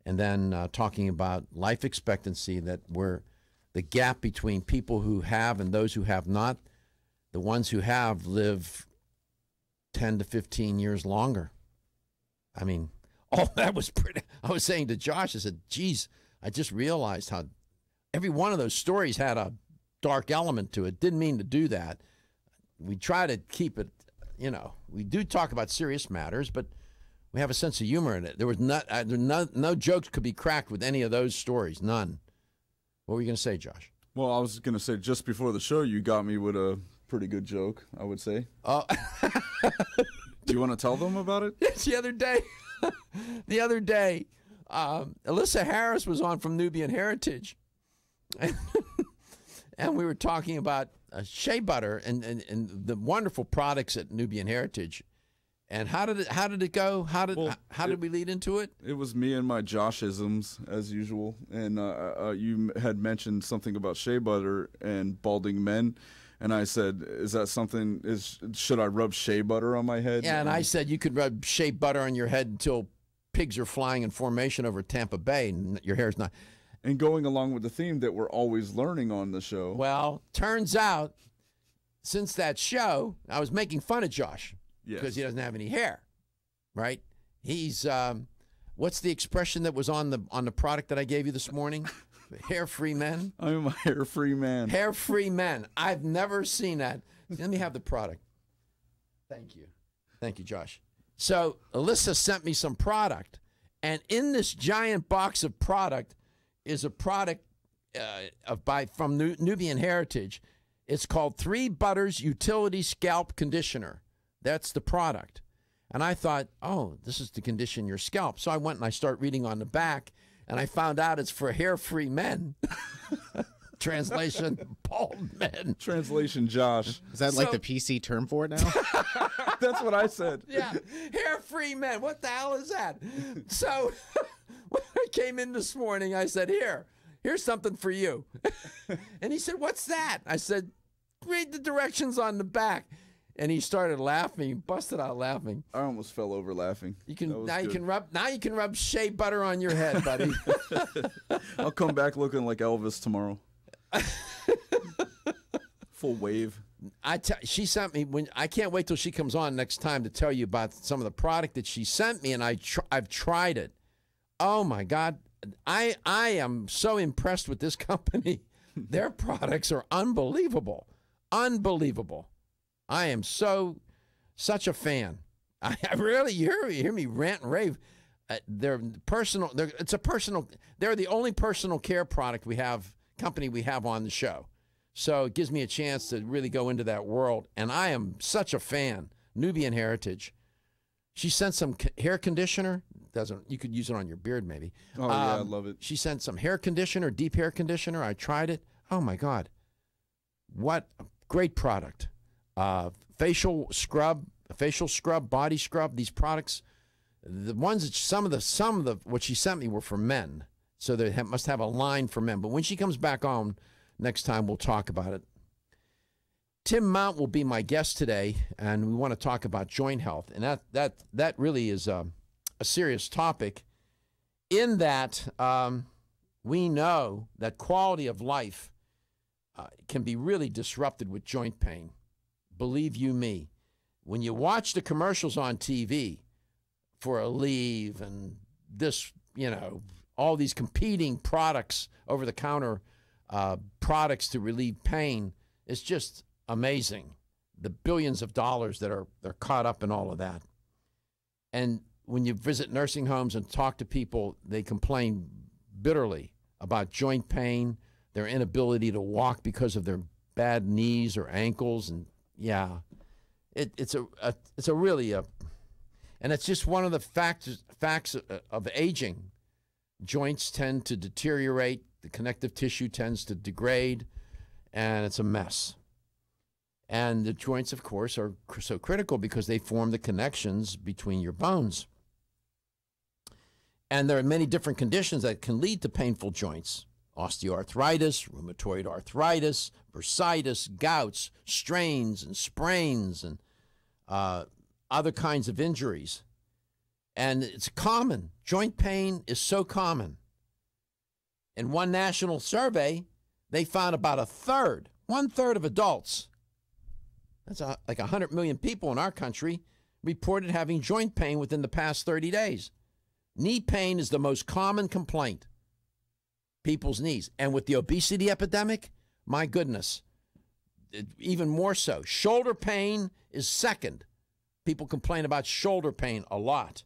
And then talking about life expectancy, that we're the gap between people who have and those who have not. The ones who have live 10 to 15 years longer. I mean, oh, that was pretty. I was saying to Josh, I said, geez, I just realized how every one of those stories had a dark element to it. Didn't mean to do that. We try to keep it, you know, we do talk about serious matters, but we have a sense of humor in it. There was no jokes could be cracked with any of those stories. None. What were you going to say, Josh? Well, I was going to say just before the show, you got me with a pretty good joke, I would say. Oh. Do you want to tell them about it? It's the other day. The other day, Alyssa Harris was on from Nubian Heritage. And we were talking about shea butter and the wonderful products at Nubian Heritage. And how did it go? How did we lead into it? It was me and my Josh-isms, as usual. And you had mentioned something about shea butter and balding men. And I said, is that something, should I rub shea butter on my head? Yeah, and I said you could rub shea butter on your head until pigs are flying in formation over Tampa Bay and your hair's not. And going along with the theme that we're always learning on the show. Well, turns out, since that show, I was making fun of Josh. Yes. Because he doesn't have any hair, right? He's what's the expression that was on the product that I gave you this morning? Hair-free men. I'm a hair-free man. Hair-free men. I've never seen that. Let me have the product. Thank you. Thank you, Josh. So Alyssa sent me some product, and in this giant box of product is a product from Nubian Heritage. It's called Three Butters Utility Scalp Conditioner. That's the product. And I thought, oh, this is to condition your scalp. So I went and I started reading on the back, and I found out it's for hair-free men. Translation, bald men. Translation, Josh. Is that like the PC term for it now? That's what I said. Yeah, hair-free men. What the hell is that? So when I came in this morning, I said, here's something for you. And he said, what's that? I said, read the directions on the back. And he started laughing. He busted out laughing. I almost fell over laughing. Now you can rub shea butter on your head, buddy. I'll come back looking like Elvis tomorrow. Full wave. She sent me. I can't wait till she comes on next time to tell you about some of the product that she sent me, and I've tried it. Oh my God, I am so impressed with this company. Their products are unbelievable. Unbelievable. I am such a fan. I really, you hear me rant and rave. They're personal. It's a personal. They're the only personal care product we have, company we have on the show. So it gives me a chance to really go into that world. And I am such a fan. Nubian Heritage. She sent some hair conditioner. Doesn't you could use it on your beard maybe? Oh yeah, I love it. She sent some hair conditioner, deep hair conditioner. I tried it. Oh my God, what a great product! Facial scrub, body scrub. These products, the ones that some of the what she sent me were for men, so they must have a line for men. But when she comes back on next time, we'll talk about it. Tim Mount will be my guest today, and we want to talk about joint health, and that really is a serious topic, in that we know that quality of life can be really disrupted with joint pain. Believe you me, when you watch the commercials on TV for Aleve and this, you know, all these competing products, over-the-counter products to relieve pain, it's just amazing. The billions of dollars that are caught up in all of that. And when you visit nursing homes and talk to people, they complain bitterly about joint pain, their inability to walk because of their bad knees or ankles, and yeah, it's just one of the facts of aging. Joints tend to deteriorate, the connective tissue tends to degrade, and it's a mess. And the joints, of course, are so critical because they form the connections between your bones. And there are many different conditions that can lead to painful joints. Osteoarthritis, rheumatoid arthritis, bursitis, gouts, strains and sprains, and other kinds of injuries. And it's common. Joint pain is so common. In one national survey, they found about one third of adults, that's like 100 million people in our country, reported having joint pain within the past 30 days. Knee pain is the most common complaint. People's knees. And with the obesity epidemic, my goodness, even more so. Shoulder pain is second. People complain about shoulder pain a lot.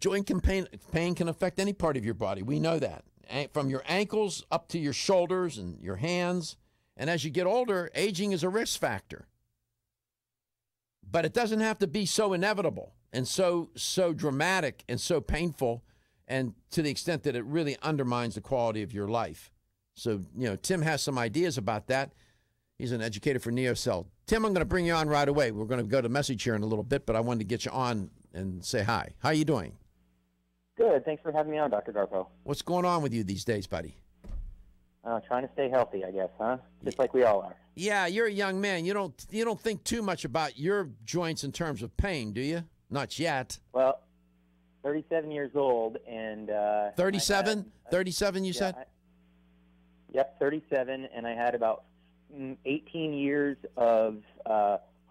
Joint pain can affect any part of your body. We know that. From your ankles up to your shoulders and your hands. And as you get older, aging is a risk factor. But it doesn't have to be so inevitable and so dramatic and so painful, and to the extent that it really undermines the quality of your life. So, you know, Tim has some ideas about that. He's an educator for NeoCell. Tim, I'm going to bring you on right away. We're going to go to message here in a little bit, but I wanted to get you on and say hi. How are you doing? Good. Thanks for having me on, Dr. Garko. What's going on with you these days, buddy? Trying to stay healthy, I guess, huh? Just like we all are. Yeah, you're a young man. You don't think too much about your joints in terms of pain, do you? Not yet. Well, 37 years old, and 37? 37, you said? Yep, 37, and I had about 18 years of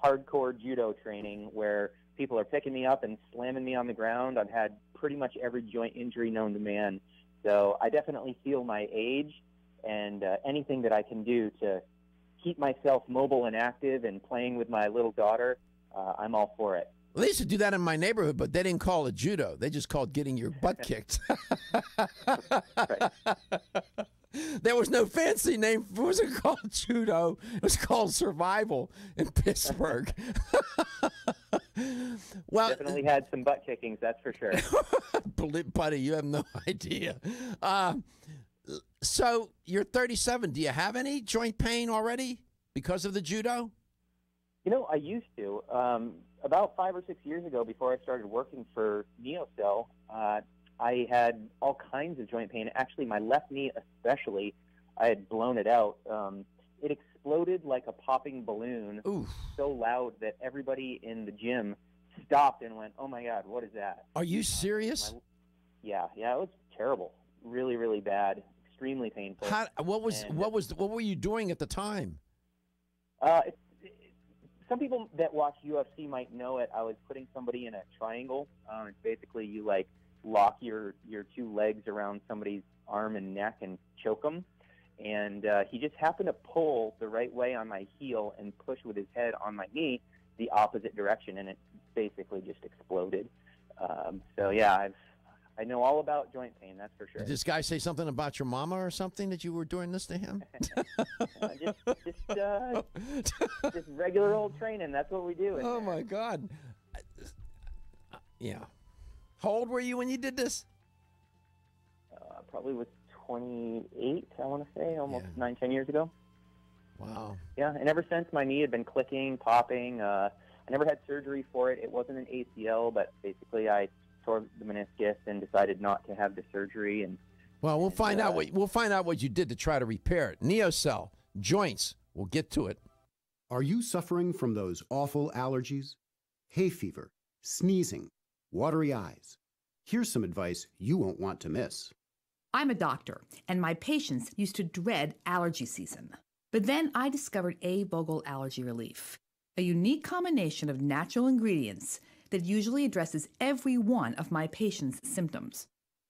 hardcore judo training where people are picking me up and slamming me on the ground. I've had pretty much every joint injury known to man. So I definitely feel my age, and anything that I can do to keep myself mobile and active and playing with my little daughter, I'm all for it. Well, they used to do that in my neighborhood, but they didn't call it judo. They just called getting your butt kicked. Right. There was no fancy name. It wasn't called judo. It was called survival in Pittsburgh. Well, definitely had some butt kickings, that's for sure. Buddy, you have no idea. So you're 37. Do you have any joint pain already because of the judo? You know, I used to. About 5 or 6 years ago, before I started working for NeoCell, I had all kinds of joint pain. Actually, my left knee especially, I had blown it out. It exploded like a popping balloon. Oof. So loud that everybody in the gym stopped and went, oh, my God, what is that? Are you serious? Yeah, it was terrible. Really, really bad. Extremely painful. What were you doing at the time? Some people that watch UFC might know it. I was putting somebody in a triangle. It's basically you like lock your two legs around somebody's arm and neck and choke them. And he just happened to pull the right way on my heel and push with his head on my knee the opposite direction, and it basically just exploded. So, yeah, I know all about joint pain, that's for sure. Did this guy say something about your mama or something that you were doing this to him? Just regular old training. That's what we do. Oh, my God. Yeah. How old were you when you did this? Probably was 28, I want to say, almost 9, 10 years ago. Wow. Yeah, and ever since, my knee had been clicking, popping. I never had surgery for it. It wasn't an ACL, but basically I tore the meniscus and decided not to have the surgery. And well, we'll find out what you did to try to repair it. NeoCell, joints. We'll get to it. Are you suffering from those awful allergies? Hay fever, sneezing, watery eyes. Here's some advice you won't want to miss. I'm a doctor, and my patients used to dread allergy season. But then I discovered A. Vogel Allergy Relief, a unique combination of natural ingredients that usually addresses every one of my patients' symptoms.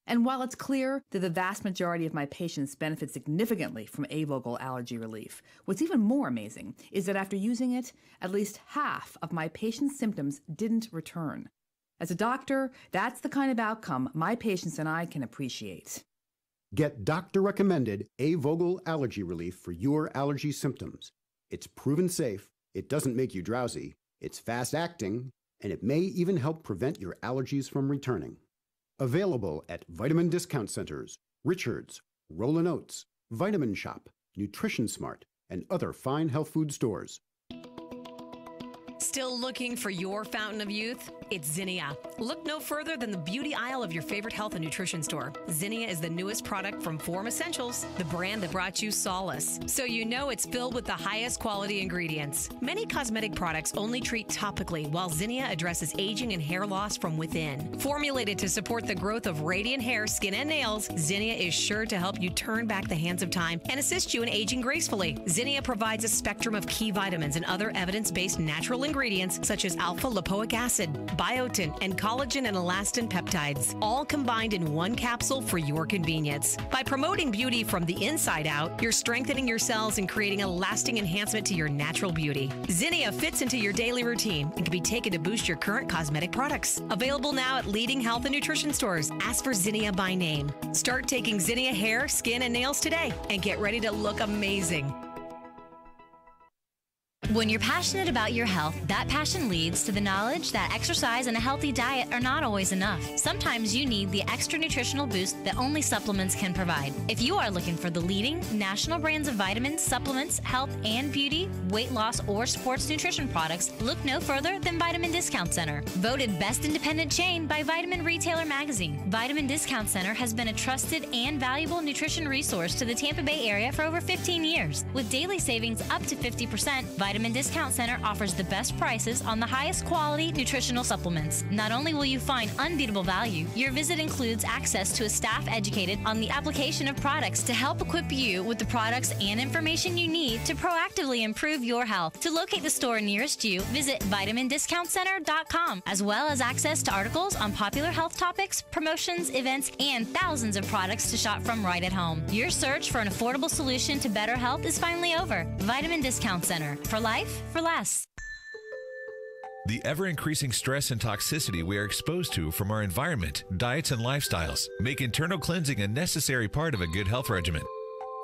And while it's clear that the vast majority of my patients benefit significantly from A. Vogel Allergy Relief, what's even more amazing is that after using it, at least half of my patients' symptoms didn't return. As a doctor, that's the kind of outcome my patients and I can appreciate. Get doctor-recommended A. Vogel Allergy Relief for your allergy symptoms. It's proven safe, it doesn't make you drowsy, it's fast-acting, and it may even help prevent your allergies from returning. Available at Vitamin Discount Centers, Richards, Rollin' Oats, Vitamin Shop, Nutrition Smart, and other fine health food stores. Still looking for your fountain of youth? It's Zinnia. Look no further than the beauty aisle of your favorite health and nutrition store. Zinnia is the newest product from Form Essentials, the brand that brought you Solace. So you know it's filled with the highest quality ingredients. Many cosmetic products only treat topically, while Zinnia addresses aging and hair loss from within. Formulated to support the growth of radiant hair, skin, and nails, Zinnia is sure to help you turn back the hands of time and assist you in aging gracefully. Zinnia provides a spectrum of key vitamins and other evidence-based natural ingredients such as alpha lipoic acid, biotin, and collagen and elastin peptides, all combined in one capsule for your convenience. By promoting beauty from the inside out, you're strengthening your cells and creating a lasting enhancement to your natural beauty. Zinnia fits into your daily routine and can be taken to boost your current cosmetic products. Available now at leading health and nutrition stores. Ask for Zinnia by name. Start taking Zinnia hair, skin, and nails today and get ready to look amazing. When you're passionate about your health, that passion leads to the knowledge that exercise and a healthy diet are not always enough. Sometimes you need the extra nutritional boost that only supplements can provide. If you are looking for the leading national brands of vitamins, supplements, health and beauty, weight loss, or sports nutrition products, look no further than Vitamin Discount Center. Voted Best Independent Chain by Vitamin Retailer Magazine, Vitamin Discount Center has been a trusted and valuable nutrition resource to the Tampa Bay area for over 15 years. With daily savings up to 50%, Vitamin Discount Center offers the best prices on the highest quality nutritional supplements. Not only will you find unbeatable value, your visit includes access to a staff educated on the application of products to help equip you with the products and information you need to proactively improve your health. To locate the store nearest you, visit vitamindiscountcenter.com, as well as access to articles on popular health topics, promotions, events, and thousands of products to shop from right at home. Your search for an affordable solution to better health is finally over. Vitamin Discount Center. For life, for less. The ever-increasing stress and toxicity we are exposed to from our environment, diets, and lifestyles make internal cleansing a necessary part of a good health regimen.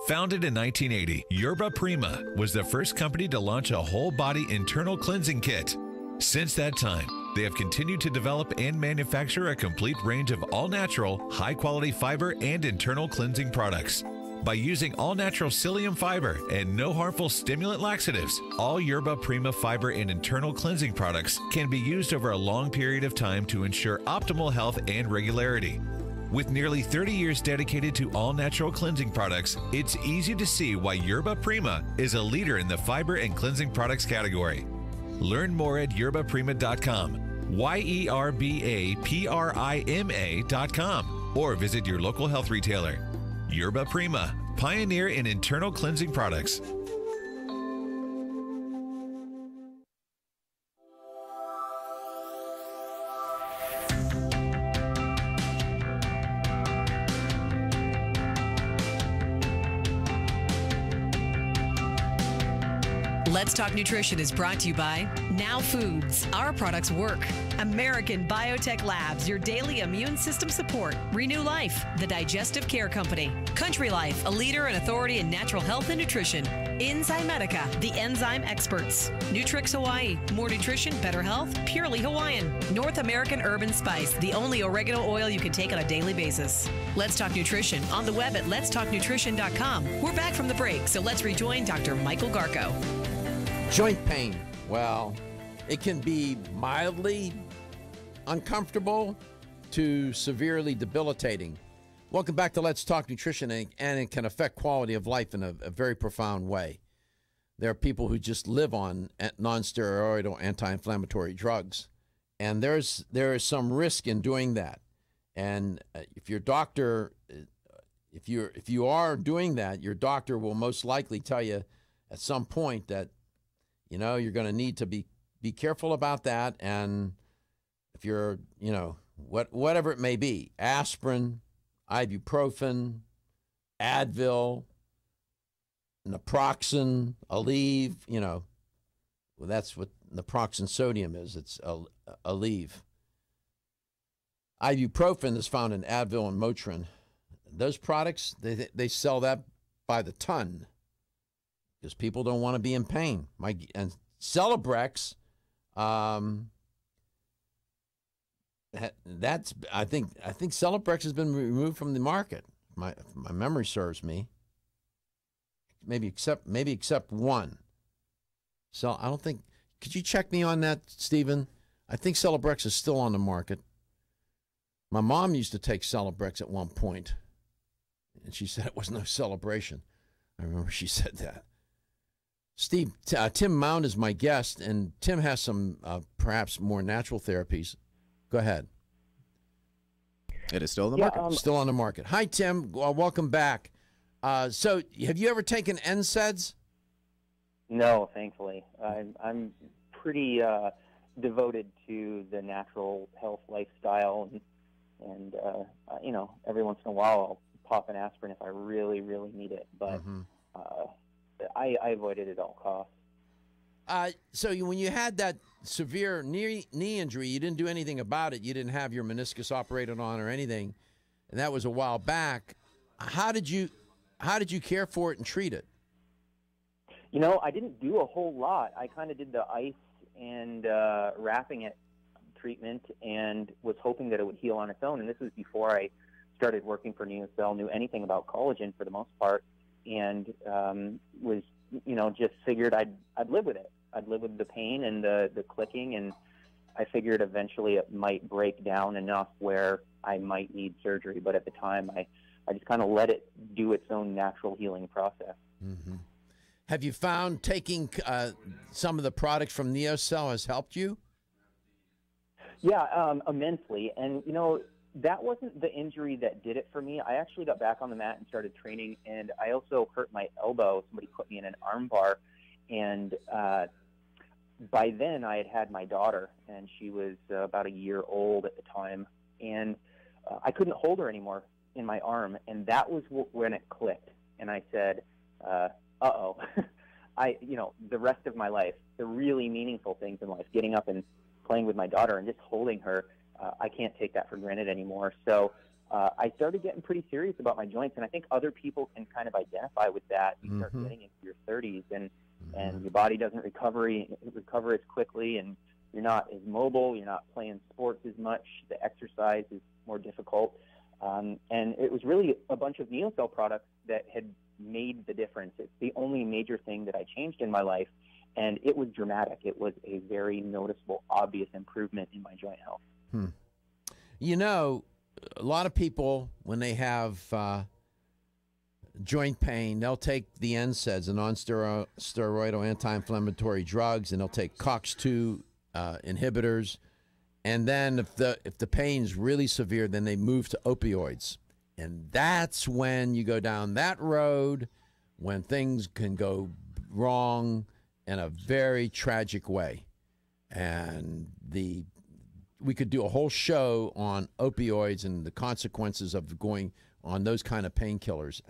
Founded in 1980, Yerba Prima was the first company to launch a whole-body internal cleansing kit. Since that time, they have continued to develop and manufacture a complete range of all-natural, high-quality fiber and internal cleansing products. By using all-natural psyllium fiber and no harmful stimulant laxatives, all Yerba Prima fiber and internal cleansing products can be used over a long period of time to ensure optimal health and regularity. With nearly 30 years dedicated to all-natural cleansing products, it's easy to see why Yerba Prima is a leader in the fiber and cleansing products category. Learn more at yerbaprima.com, YERBAPRIMA.com, or visit your local health retailer. Yerba Prima, pioneer in internal cleansing products. Let's Talk Nutrition is brought to you by Now Foods. Our products work. American Biotech Labs, your daily immune system support. Renew Life, the digestive care company. Country Life, a leader and authority in natural health and nutrition. Enzymedica, the enzyme experts. Nutrix Hawaii, more nutrition, better health, purely Hawaiian. North American Urban Spice, the only oregano oil you can take on a daily basis. Let's Talk Nutrition on the web at letstalknutrition.com. We're back from the break, so let's rejoin Dr. Michael Garko. Joint pain. Well, it can be mildly uncomfortable to severely debilitating. Welcome back to Let's Talk Nutrition, and it can affect quality of life in a very profound way. There are people who just live on non-steroidal anti-inflammatory drugs, and there is some risk in doing that. And if your doctor, if you are doing that, your doctor will most likely tell you at some point that, you know, you're going to need to be careful about that. And if you're, you know, whatever it may be, aspirin, ibuprofen, Advil, naproxen, Aleve, you know, well, that's what naproxen sodium is. It's Aleve. Ibuprofen is found in Advil and Motrin. Those products, they sell that by the ton, because people don't want to be in pain. And Celebrex, that's I think Celebrex has been removed from the market. If my memory serves me. Maybe except one. So I don't think. Could you check me on that, Stephen? I think Celebrex is still on the market. My mom used to take Celebrex at one point, and she said it was no celebration. I remember she said that. Steve, Tim Mount is my guest, and Tim has some perhaps more natural therapies. Go ahead. It is still on the market. Still on the market. Hi, Tim. Welcome back. So, have you ever taken NSAIDs? No, thankfully. I'm pretty devoted to the natural health lifestyle, and you know, every once in a while I'll pop an aspirin if I really, really need it, but. Mm-hmm. I avoided it at all costs. So when you had that severe knee injury, you didn't do anything about it. You didn't have your meniscus operated on or anything, and that was a while back. How did you care for it and treat it? You know, I didn't do a whole lot. I kind of did the ice and wrapping it treatment, and was hoping that it would heal on its own. And this was before I started working for NeoCell, knew anything about collagen for the most part. And was, you know, just figured I'd live with it. I'd live with the pain and the clicking, and I figured eventually it might break down enough where I might need surgery. But at the time, I just kind of let it do its own natural healing process. Mm-hmm. Have you found taking some of the products from NeoCell has helped you? Yeah, immensely. And, you know, that wasn't the injury that did it for me. I actually got back on the mat and started training, and I also hurt my elbow. Somebody put me in an arm bar, and by then I had my daughter, and she was about a year old at the time, and I couldn't hold her anymore in my arm, and that was when it clicked, and I said, uh-oh. You know, the rest of my life, the really meaningful things in life, getting up and playing with my daughter and just holding her, I can't take that for granted anymore. So I started getting pretty serious about my joints, and I think other people can kind of identify with that. You start getting into your 30s, and your body doesn't recover as quickly, and you're not as mobile, you're not playing sports as much, the exercise is more difficult. And it was really a bunch of NeoCell products that had made the difference. It's the only major thing that I changed in my life, and it was dramatic. It was a very noticeable, obvious improvement in my joint health. You know, a lot of people, when they have joint pain, they'll take the NSAIDs, the non-steroidal anti-inflammatory drugs, and they'll take COX-2 inhibitors. And then if the pain's really severe, then they move to opioids. And that's when you go down that road, when things can go wrong in a very tragic way. And we could do a whole show on opioids and the consequences of going on those kind of painkillers.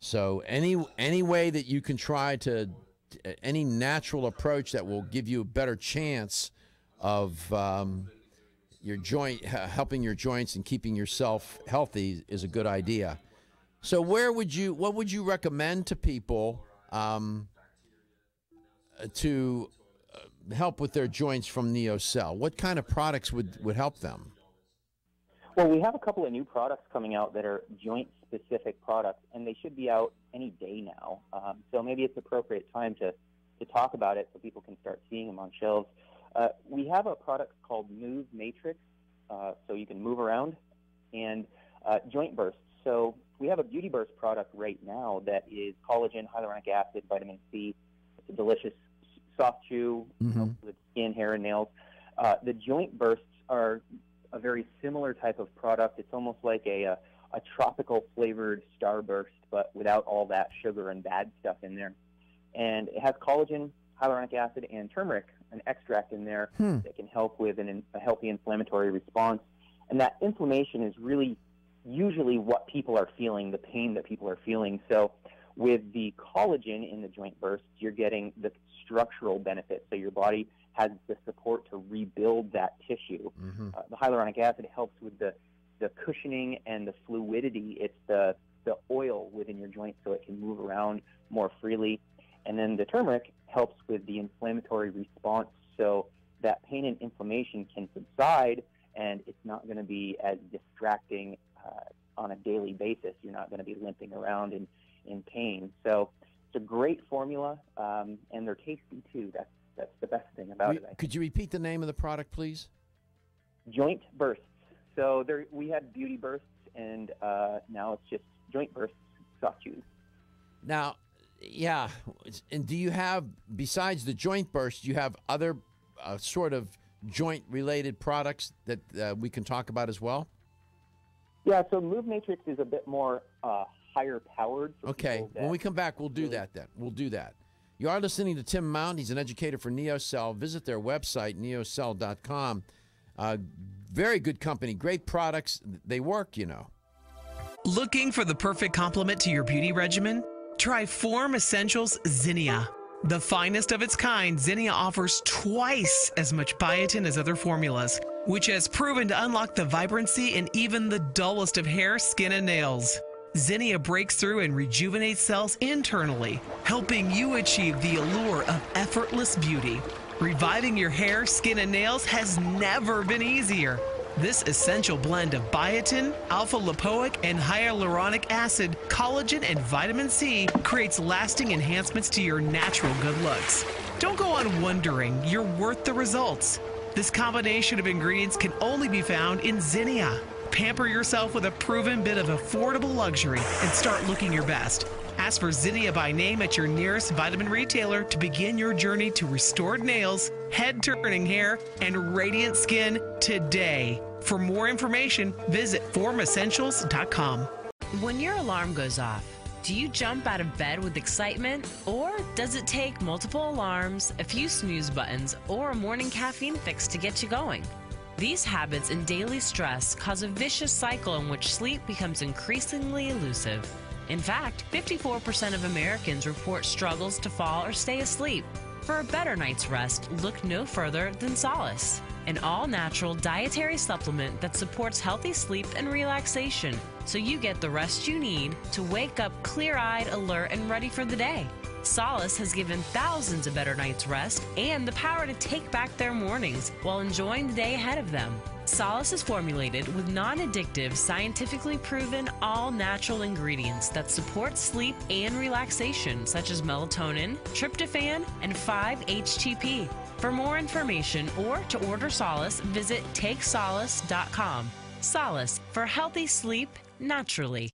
So any way that you can try to any natural approach that will give you a better chance of your joint, helping your joints and keeping yourself healthy is a good idea. So where would you, what would you recommend to people to help with their joints from NeoCell? What kind of products would help them? Well, we have a couple of new products coming out that are joint-specific products, and they should be out any day now. So maybe it's appropriate time to talk about it so people can start seeing them on shelves. We have a product called Move Matrix, so you can move around, and Joint Burst. So we have a Beauty Burst product right now that is collagen, hyaluronic acid, vitamin C. It's a delicious soft chew with skin, hair, and nails. The Joint Bursts are a very similar type of product. It's almost like a tropical flavored Starburst, but without all that sugar and bad stuff in there. And it has collagen, hyaluronic acid, and turmeric, an extract in there that can help with a healthy inflammatory response. And that inflammation is really usually what people are feeling, the pain that people are feeling. So with the collagen in the Joint Burst, you're getting the structural benefit. So your body has the support to rebuild that tissue. The hyaluronic acid helps with the cushioning and the fluidity. It's the oil within your joint so it can move around more freely. And then the turmeric helps with the inflammatory response so that pain and inflammation can subside and it's not going to be as distracting on a daily basis. You're not going to be limping around in pain. So it's a great formula, and they're tasty too. That's the best thing about it. Could you repeat the name of the product, please? Joint Bursts. So there, we had Beauty Bursts, and now it's just Joint Bursts, soft chews. Now, yeah, and do you have, besides the Joint Burst, do you have other sort of joint-related products that we can talk about as well? Yeah, so Move Matrix is a bit more higher powered. Okay, when we come back, we'll do that then. We'll do that. You are listening to Tim Mount. He's an educator for NeoCell. Visit their website, neocell.com. Very good company, great products. They work, you know. Looking for the perfect complement to your beauty regimen? Try Form Essentials Zinnia. The finest of its kind, Zinnia offers twice as much biotin as other formulas, which has proven to unlock the vibrancy in even the dullest of hair, skin, and nails. Zinnia breaks through and rejuvenates cells internally, helping you achieve the allure of effortless beauty. Reviving your hair, skin, and nails has never been easier. This essential blend of biotin, alpha-lipoic, and hyaluronic acid, collagen, and vitamin C creates lasting enhancements to your natural good looks. Don't go on wondering, you're worth the results. This combination of ingredients can only be found in Zinnia. Pamper yourself with a proven bit of affordable luxury and start looking your best. Ask for Zinnia by name at your nearest vitamin retailer to begin your journey to restored nails, head-turning hair, and radiant skin today. For more information, visit formessentials.com. When your alarm goes off, do you jump out of bed with excitement? Or does it take multiple alarms, a few snooze buttons, or a morning caffeine fix to get you going? These habits and daily stress cause a vicious cycle in which sleep becomes increasingly elusive. In fact, 54% of Americans report struggles to fall or stay asleep. For a better night's rest, look no further than SOLACE, an all-natural dietary supplement that supports healthy sleep and relaxation, so you get the rest you need to wake up clear-eyed, alert, and ready for the day. Solace has given thousands a better night's rest and the power to take back their mornings while enjoying the day ahead of them. Solace is formulated with non-addictive, scientifically proven, all-natural ingredients that support sleep and relaxation, such as melatonin, tryptophan, and 5-HTP. For more information or to order Solace, visit TakeSolace.com. Solace, for healthy sleep, naturally.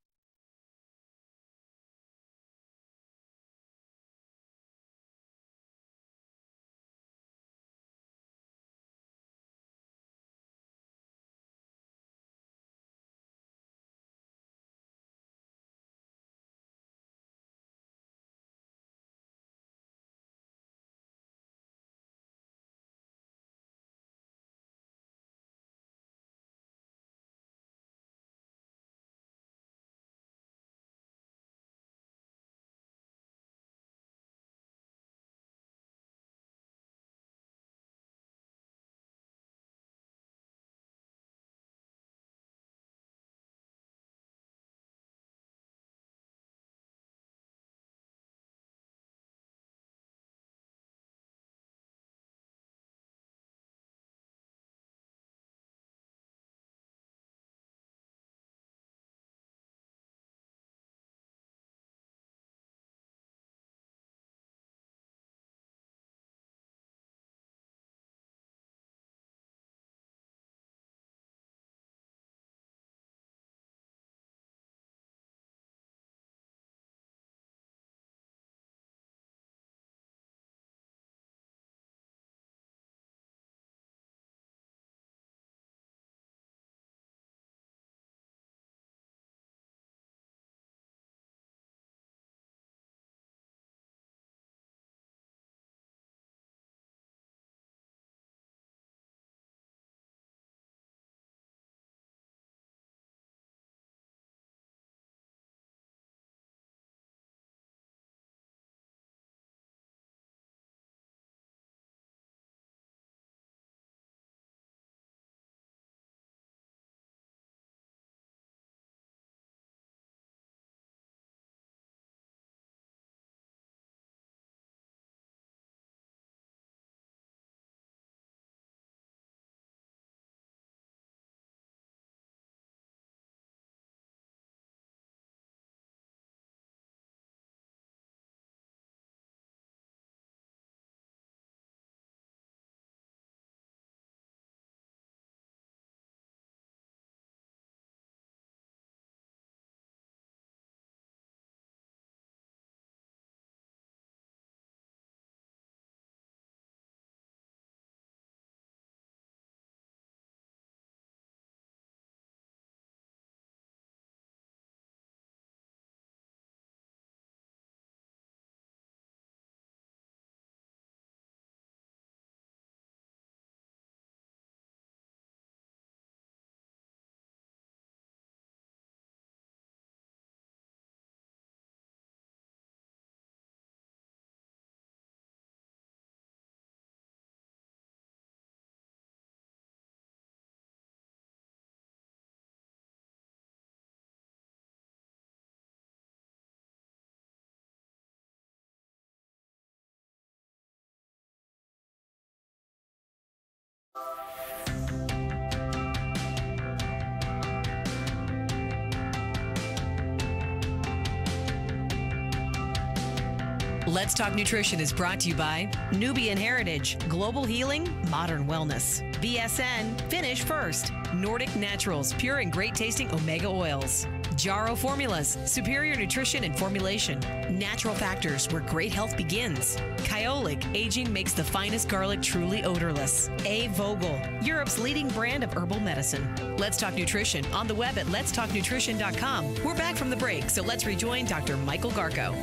Let's Talk Nutrition is brought to you by Nubian Heritage, Global Healing, Modern Wellness, BSN, Finish First, Nordic Naturals, Pure and Great Tasting Omega Oils, Jaro Formulas, Superior Nutrition and Formulation, Natural Factors, Where Great Health Begins, Kyolic, Aging Makes the Finest Garlic Truly Odorless, A. Vogel, Europe's leading brand of herbal medicine. Let's Talk Nutrition on the web at letstalknutrition.com. We're back from the break, so let's rejoin Dr. Michael Garko.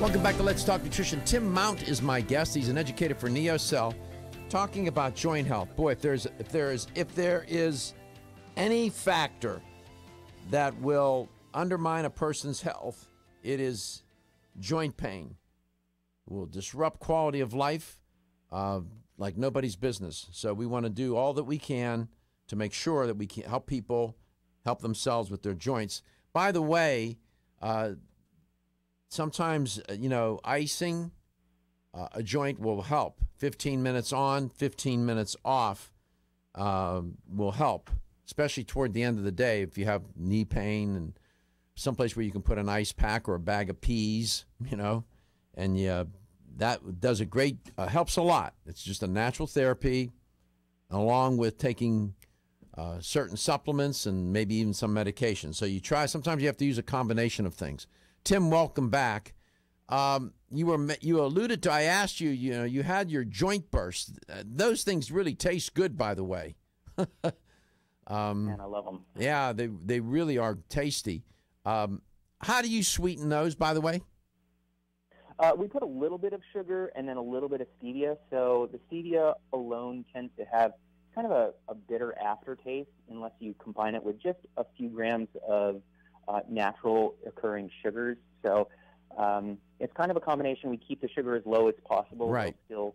Welcome back to Let's Talk Nutrition. Tim Mount is my guest. He's an educator for NeoCell, talking about joint health. Boy, if there is any factor that will undermine a person's health, it is joint pain. It will disrupt quality of life like nobody's business. So we want to do all that we can to make sure that we can help people help themselves with their joints. By the way, sometimes, you know, icing a joint will help. 15 minutes on, 15 minutes off will help, especially toward the end of the day if you have knee pain and someplace where you can put an ice pack or a bag of peas, you know, and that does a great, helps a lot. It's just a natural therapy along with taking certain supplements and maybe even some medication. So you try, sometimes you have to use a combination of things. Tim, welcome back. You alluded to, I asked you, you know, you had your joint burst. Those things really taste good, by the way. Man, I love them. Yeah, they really are tasty. How do you sweeten those, by the way? We put a little bit of sugar and then a little bit of stevia. So the stevia alone tends to have kind of a bitter aftertaste unless you combine it with just a few grams of natural occurring sugars. So it's kind of a combination. We keep the sugar as low as possible, right, while still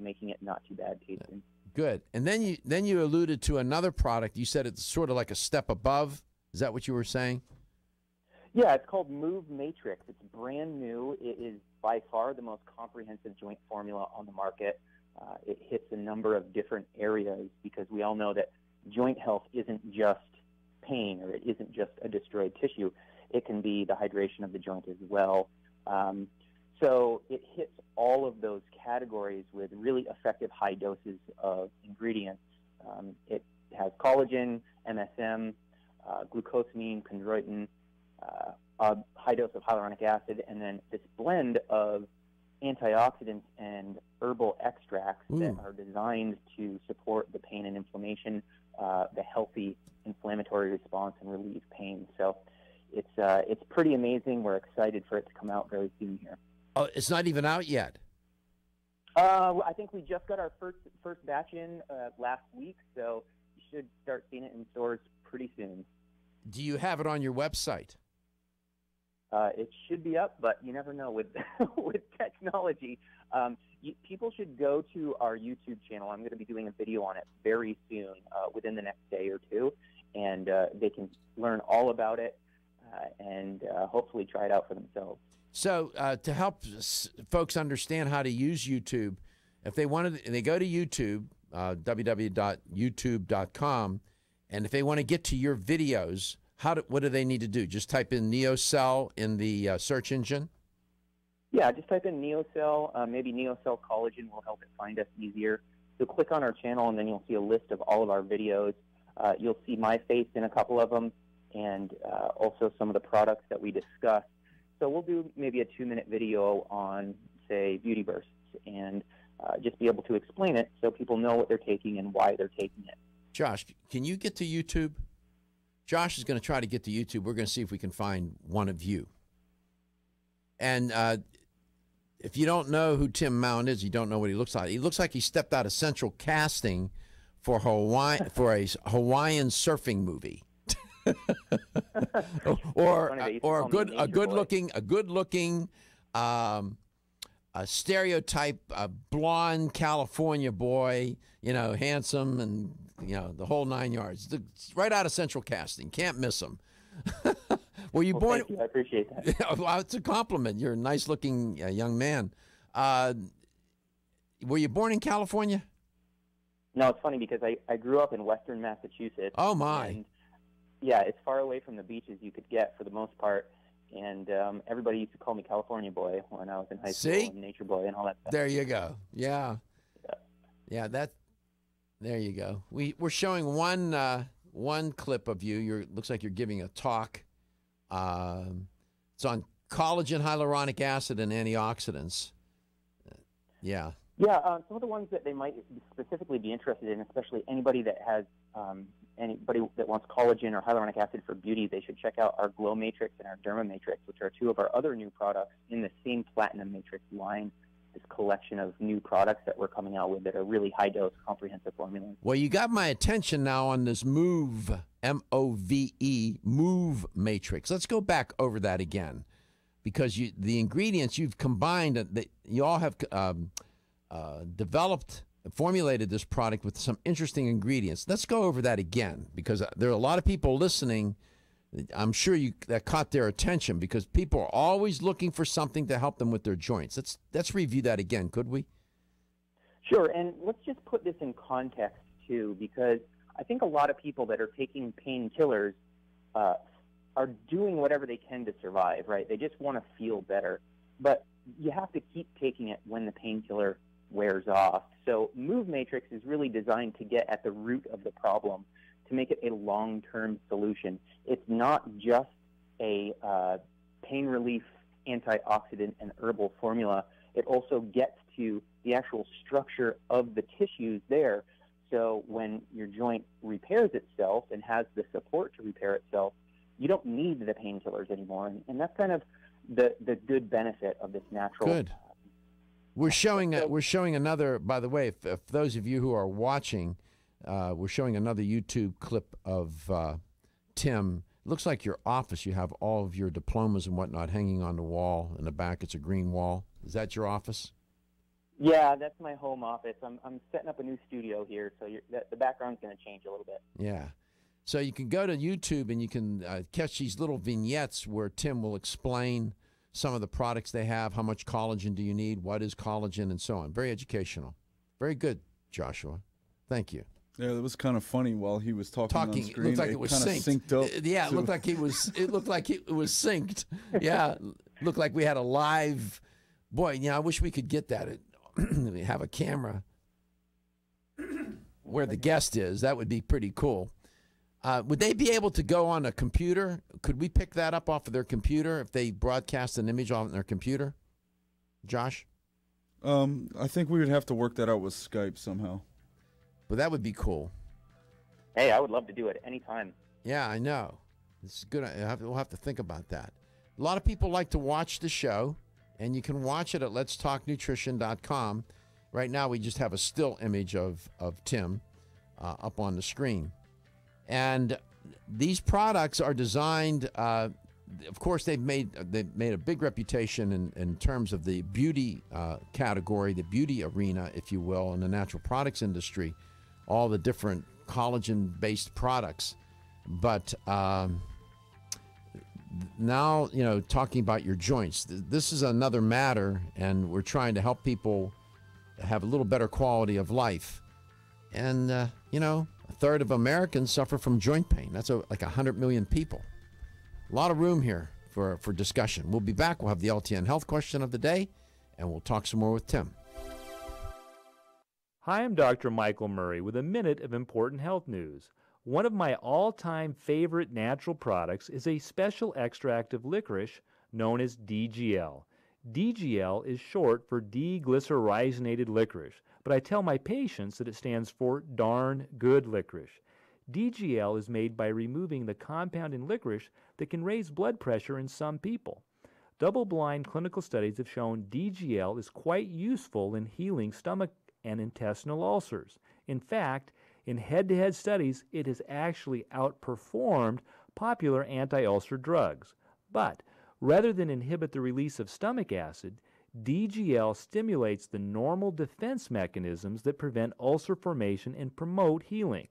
making it not too bad tasting. Good. And then you alluded to another product. You said it's sort of like a step above. Is that what you were saying? Yeah, it's called Move Matrix. It's brand new. It is by far the most comprehensive joint formula on the market. It hits a number of different areas because we all know that joint health isn't just pain, or it isn't just a destroyed tissue. It can be the hydration of the joint as well. So it hits all of those categories with really effective high doses of ingredients. It has collagen, MSM, glucosamine, chondroitin, a high dose of hyaluronic acid, and then this blend of antioxidants and herbal extracts that are designed to support the pain and inflammation, the healthy inflammatory response, and relieve pain. So it's pretty amazing. We're excited for it to come out very soon here. Oh, it's not even out yet? I think we just got our first batch in last week, so you should start seeing it in stores pretty soon. Do you have it on your website? It should be up, but you never know with with technology. People should go to our YouTube channel. I'm going to be doing a video on it very soon, within the next day or two, and they can learn all about it and hopefully try it out for themselves. So to help folks understand how to use YouTube, if they wanted, they go to YouTube, www.youtube.com, and if they want to get to your videos, what do they need to do? Just type in NeoCell in the search engine? Yeah, just type in NeoCell. Maybe NeoCell Collagen will help it find us easier. So click on our channel, and then you'll see a list of all of our videos. You'll see my face in a couple of them, and also some of the products that we discussed. So we'll do maybe a 2-minute video on, say, Beauty Bursts, and just be able to explain it so people know what they're taking and why they're taking it. Josh, can you get to YouTube? Josh is going to try to get to YouTube. We're going to see if we can find one of you. And if you don't know who Tim Mount is, you don't know what he looks like. He looks like he stepped out of Central Casting for a Hawaiian surfing movie, or a good-looking stereotype blonde California boy, you know, handsome and, you know, the whole 9 yards. Right out of Central Casting. Can't miss him. Were you born? Thank you. I appreciate that. Well, it's a compliment. You're a nice-looking young man. Were you born in California? No, it's funny because I grew up in western Massachusetts. Oh, my. And yeah, as far away from the beach as you could get for the most part. And everybody used to call me California boy when I was in high school, and nature boy and all that stuff. There you go. Yeah. Yeah, yeah, that's, there you go. We're showing one clip of you. It looks like you're giving a talk. It's on collagen, hyaluronic acid, and antioxidants. Yeah. Yeah, some of the ones that they might specifically be interested in, especially anybody that has anybody that wants collagen or hyaluronic acid for beauty, they should check out our Glow Matrix and our Derma Matrix, which are two of our other new products in the same Platinum Matrix line, this collection of new products that we're coming out with that are really high-dose, comprehensive formulas. Well, you got my attention now on this Move, M-O-V-E, Move Matrix. Let's go back over that again, because the ingredients you've combined, that you all have developed, formulated this product with some interesting ingredients. Let's go over that again, because there are a lot of people listening. I'm sure that caught their attention, because people are always looking for something to help them with their joints. Let's review that again, could we? Sure, and let's just put this in context too, because I think a lot of people that are taking painkillers are doing whatever they can to survive, right? They just want to feel better, but you have to keep taking it when the painkiller wears off. So Move Matrix is really designed to get at the root of the problem, to make it a long-term solution. It's not just a pain relief, antioxidant, and herbal formula. It also gets to the actual structure of the tissues there. So when your joint repairs itself and has the support to repair itself, you don't need the painkillers anymore. And that's kind of the good benefit of this natural. Good. We're showing another, by the way, if those of you who are watching, we're showing another YouTube clip of Tim. It looks like your office. You have all of your diplomas and whatnot hanging on the wall. In the back, it's a green wall. Is that your office? Yeah, that's my home office. I'm setting up a new studio here, so the background's going to change a little bit. Yeah. So you can go to YouTube and you can catch these little vignettes where Tim will explain some of the products they have, how much collagen do you need, what is collagen, and so on. Very educational. Very good, Joshua. Thank you. Yeah, that was kind of funny while he was talking on screen. It looked like it was synced up. Yeah, it looked like he was. It looked like it was synced. Yeah, looked like we had a live. Boy, yeah, you know, I wish we could get that. We have a camera where the guest is. That would be pretty cool. Would they be able to go on a computer? Could we pick that up off of their computer if they broadcast an image off of their computer? Josh? I think we would have to work that out with Skype somehow. But that would be cool. Hey, I would love to do it anytime. Yeah, I know. It's good. We'll have to think about that. A lot of people like to watch the show, and you can watch it at letstalknutrition.com. Right now, we just have a still image of Tim up on the screen. And these products are designed, of course, they've made a big reputation in terms of the beauty category, the beauty arena, if you will, in the natural products industry, all the different collagen-based products. But now, you know, talking about your joints, this is another matter, and we're trying to help people have a little better quality of life. And, you know, a third of Americans suffer from joint pain. That's like 100 million people. A lot of room here for discussion. We'll be back. We'll have the LTN health question of the day, and we'll talk some more with Tim. Hi, I'm Dr. Michael Murray with a minute of important health news. One of my all-time favorite natural products is a special extract of licorice known as DGL. DGL is short for deglycyrrhizogenated licorice, but I tell my patients that it stands for darn good licorice. DGL is made by removing the compound in licorice that can raise blood pressure in some people. Double-blind clinical studies have shown DGL is quite useful in healing stomach and intestinal ulcers. In fact, in head-to-head studies, it has actually outperformed popular anti-ulcer drugs. But rather than inhibit the release of stomach acid, DGL stimulates the normal defense mechanisms that prevent ulcer formation and promote healing.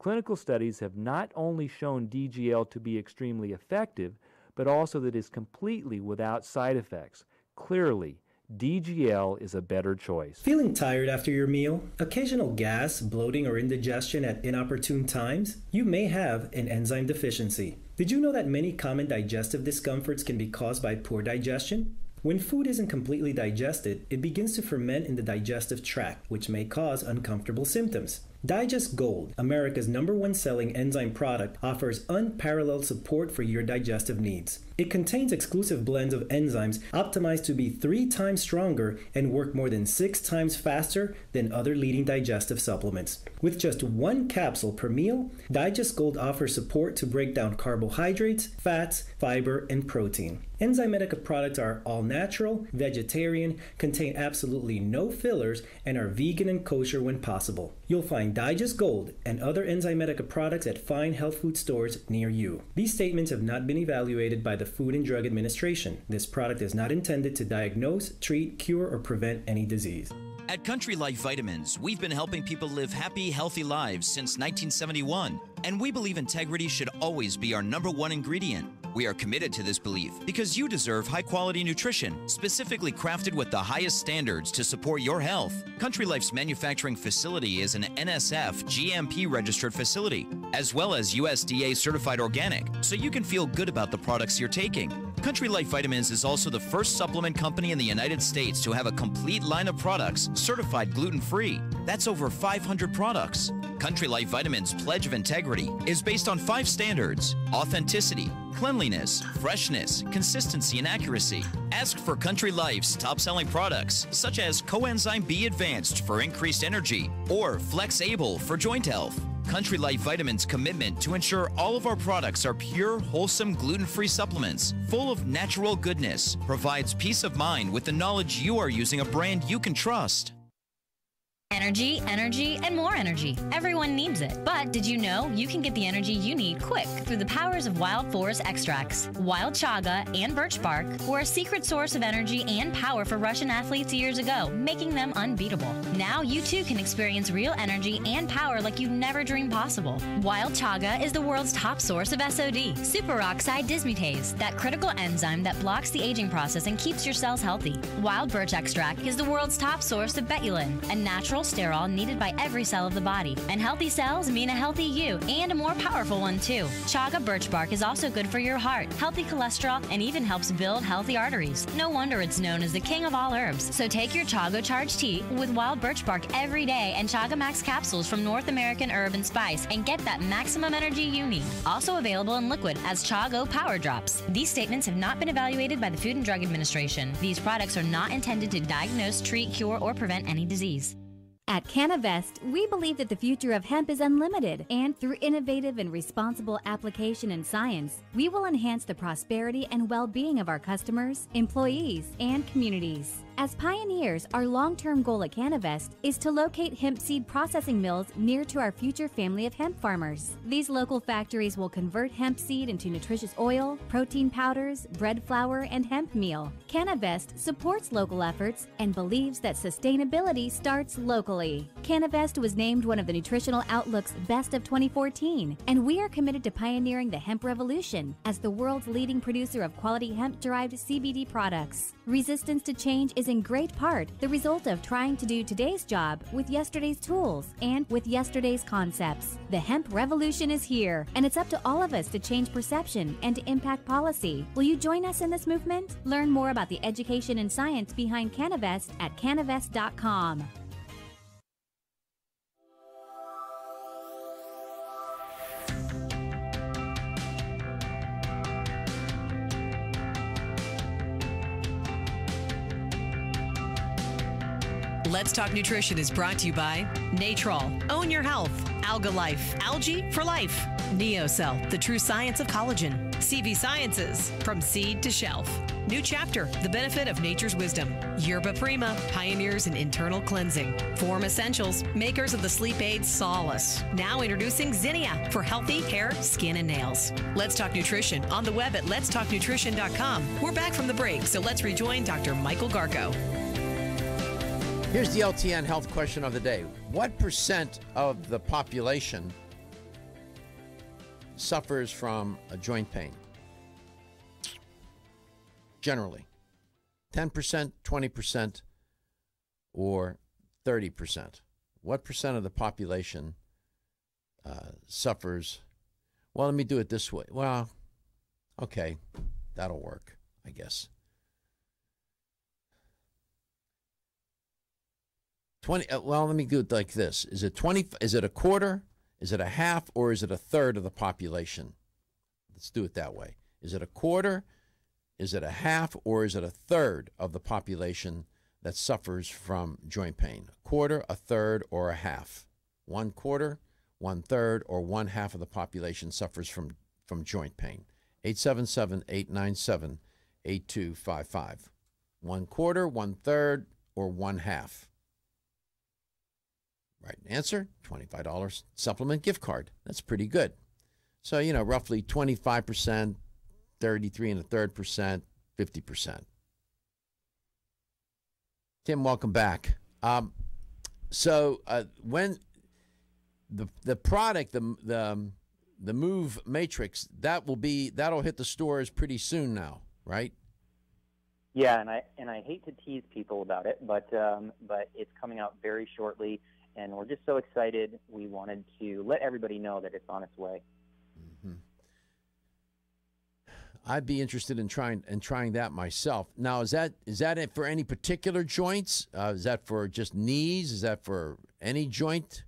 Clinical studies have not only shown DGL to be extremely effective, but also that it is completely without side effects. Clearly, DGL is a better choice. Feeling tired after your meal? Occasional gas, bloating, or indigestion at inopportune times? You may have an enzyme deficiency. Did you know that many common digestive discomforts can be caused by poor digestion? When food isn't completely digested, it begins to ferment in the digestive tract, which may cause uncomfortable symptoms. Digest Gold, America's #1 selling enzyme product, offers unparalleled support for your digestive needs. It contains exclusive blends of enzymes optimized to be 3 times stronger and work more than 6 times faster than other leading digestive supplements. With just 1 capsule per meal, Digest Gold offers support to break down carbohydrates, fats, fiber, and protein. Enzymedica products are all natural, vegetarian, contain absolutely no fillers, and are vegan and kosher when possible. You'll find Digest Gold and other Enzymedica products at fine health food stores near you. These statements have not been evaluated by the Food and Drug Administration. This product is not intended to diagnose, treat, cure, or prevent any disease. At Country Life Vitamins, we've been helping people live happy, healthy lives since 1971, and we believe integrity should always be our #1 ingredient. We are committed to this belief because you deserve high-quality nutrition, specifically crafted with the highest standards to support your health. Country Life's manufacturing facility is an NSF GMP-registered facility, as well as USDA-certified organic, so you can feel good about the products you're taking. Country Life Vitamins is also the first supplement company in the United States to have a complete line of products certified gluten-free. That's over 500 products. Country Life Vitamins' pledge of integrity is based on 5 standards: authenticity, cleanliness, freshness, consistency, and accuracy. Ask for Country Life's top-selling products, such as Coenzyme B Advanced for increased energy or Flex Able for joint health. Country Life Vitamins' commitment to ensure all of our products are pure, wholesome, gluten-free supplements, full of natural goodness, provides peace of mind with the knowledge you are using a brand you can trust. Energy, energy, and more energy. Everyone needs it. But did you know you can get the energy you need quick through the powers of wild forest extracts? Wild chaga and birch bark were a secret source of energy and power for Russian athletes years ago, making them unbeatable. Now you too can experience real energy and power like you've never dreamed possible. Wild chaga is the world's top source of SOD, superoxide dismutase, that critical enzyme that blocks the aging process and keeps your cells healthy. Wild birch extract is the world's top source of betulin, a natural sterol needed by every cell of the body. And healthy cells mean a healthy you, and a more powerful one too. Chaga birch bark is also good for your heart, healthy cholesterol, and even helps build healthy arteries. No wonder it's known as the king of all herbs. So take your Chaga Charge tea with wild birch bark every day and Chaga Max capsules from North American Herb and Spice and get that maximum energy you need. Also available in liquid as Chago Power Drops. These statements have not been evaluated by the Food and Drug Administration. These products are not intended to diagnose, treat, cure, or prevent any disease. At CannaVest, we believe that the future of hemp is unlimited, and through innovative and responsible application and science, we will enhance the prosperity and well-being of our customers, employees, and communities. As pioneers, our long-term goal at CannaVest is to locate hemp seed processing mills near to our future family of hemp farmers. These local factories will convert hemp seed into nutritious oil, protein powders, bread flour, and hemp meal. CannaVest supports local efforts and believes that sustainability starts locally. CannaVest was named one of the Nutritional Outlook's Best of 2014, and we are committed to pioneering the hemp revolution as the world's leading producer of quality hemp-derived CBD products. Resistance to change is in great part the result of trying to do today's job with yesterday's tools and with yesterday's concepts. The hemp revolution is here, and it's up to all of us to change perception and to impact policy. Will you join us in this movement? Learn more about the education and science behind CannaVest at CannaVest.com. Let's Talk Nutrition is brought to you by Natrol, Own Your Health, Alga Life, Algae for Life, NeoCell, The True Science of Collagen, CV Sciences, From Seed to Shelf, New Chapter, The Benefit of Nature's Wisdom, Yerba Prima, Pioneers in Internal Cleansing, Form Essentials, Makers of the Sleep Aid Solace, now introducing Zinnia for healthy hair, skin, and nails. Let's Talk Nutrition on the web at letstalknutrition.com. We're back from the break, so let's rejoin Dr. Michael Garko. Here's the LTN health question of the day. What % of the population suffers from a joint pain? Generally. 10%, 20%, or 30%? What percent of the population suffers? Well, let me do it this way. Well, okay, that'll work, I guess. 20, well, let me do it like this. Is it 20? Is it a quarter? Is it a half? Or is it a third of the population? Let's do it that way. Is it a quarter? Is it a half? Or is it a third of the population that suffers from joint pain? A quarter, a third, or a half? One quarter, one third, or one half of the population suffers from joint pain. 877-897-8255. One quarter, one third, or one half. Right answer, $25 supplement gift card. That's pretty good. So, you know, roughly 25%, 33 1/3%, 50%. Tim, welcome back. When the product, the Move Matrix, that'll hit the stores pretty soon now, right? Yeah, and I hate to tease people about it, but it's coming out very shortly. And we're just so excited. We wanted to let everybody know that it's on its way. Mm-hmm. I'd be interested in trying that myself. Now, is that it for any particular joints? Is that for just knees? Is that for any joint?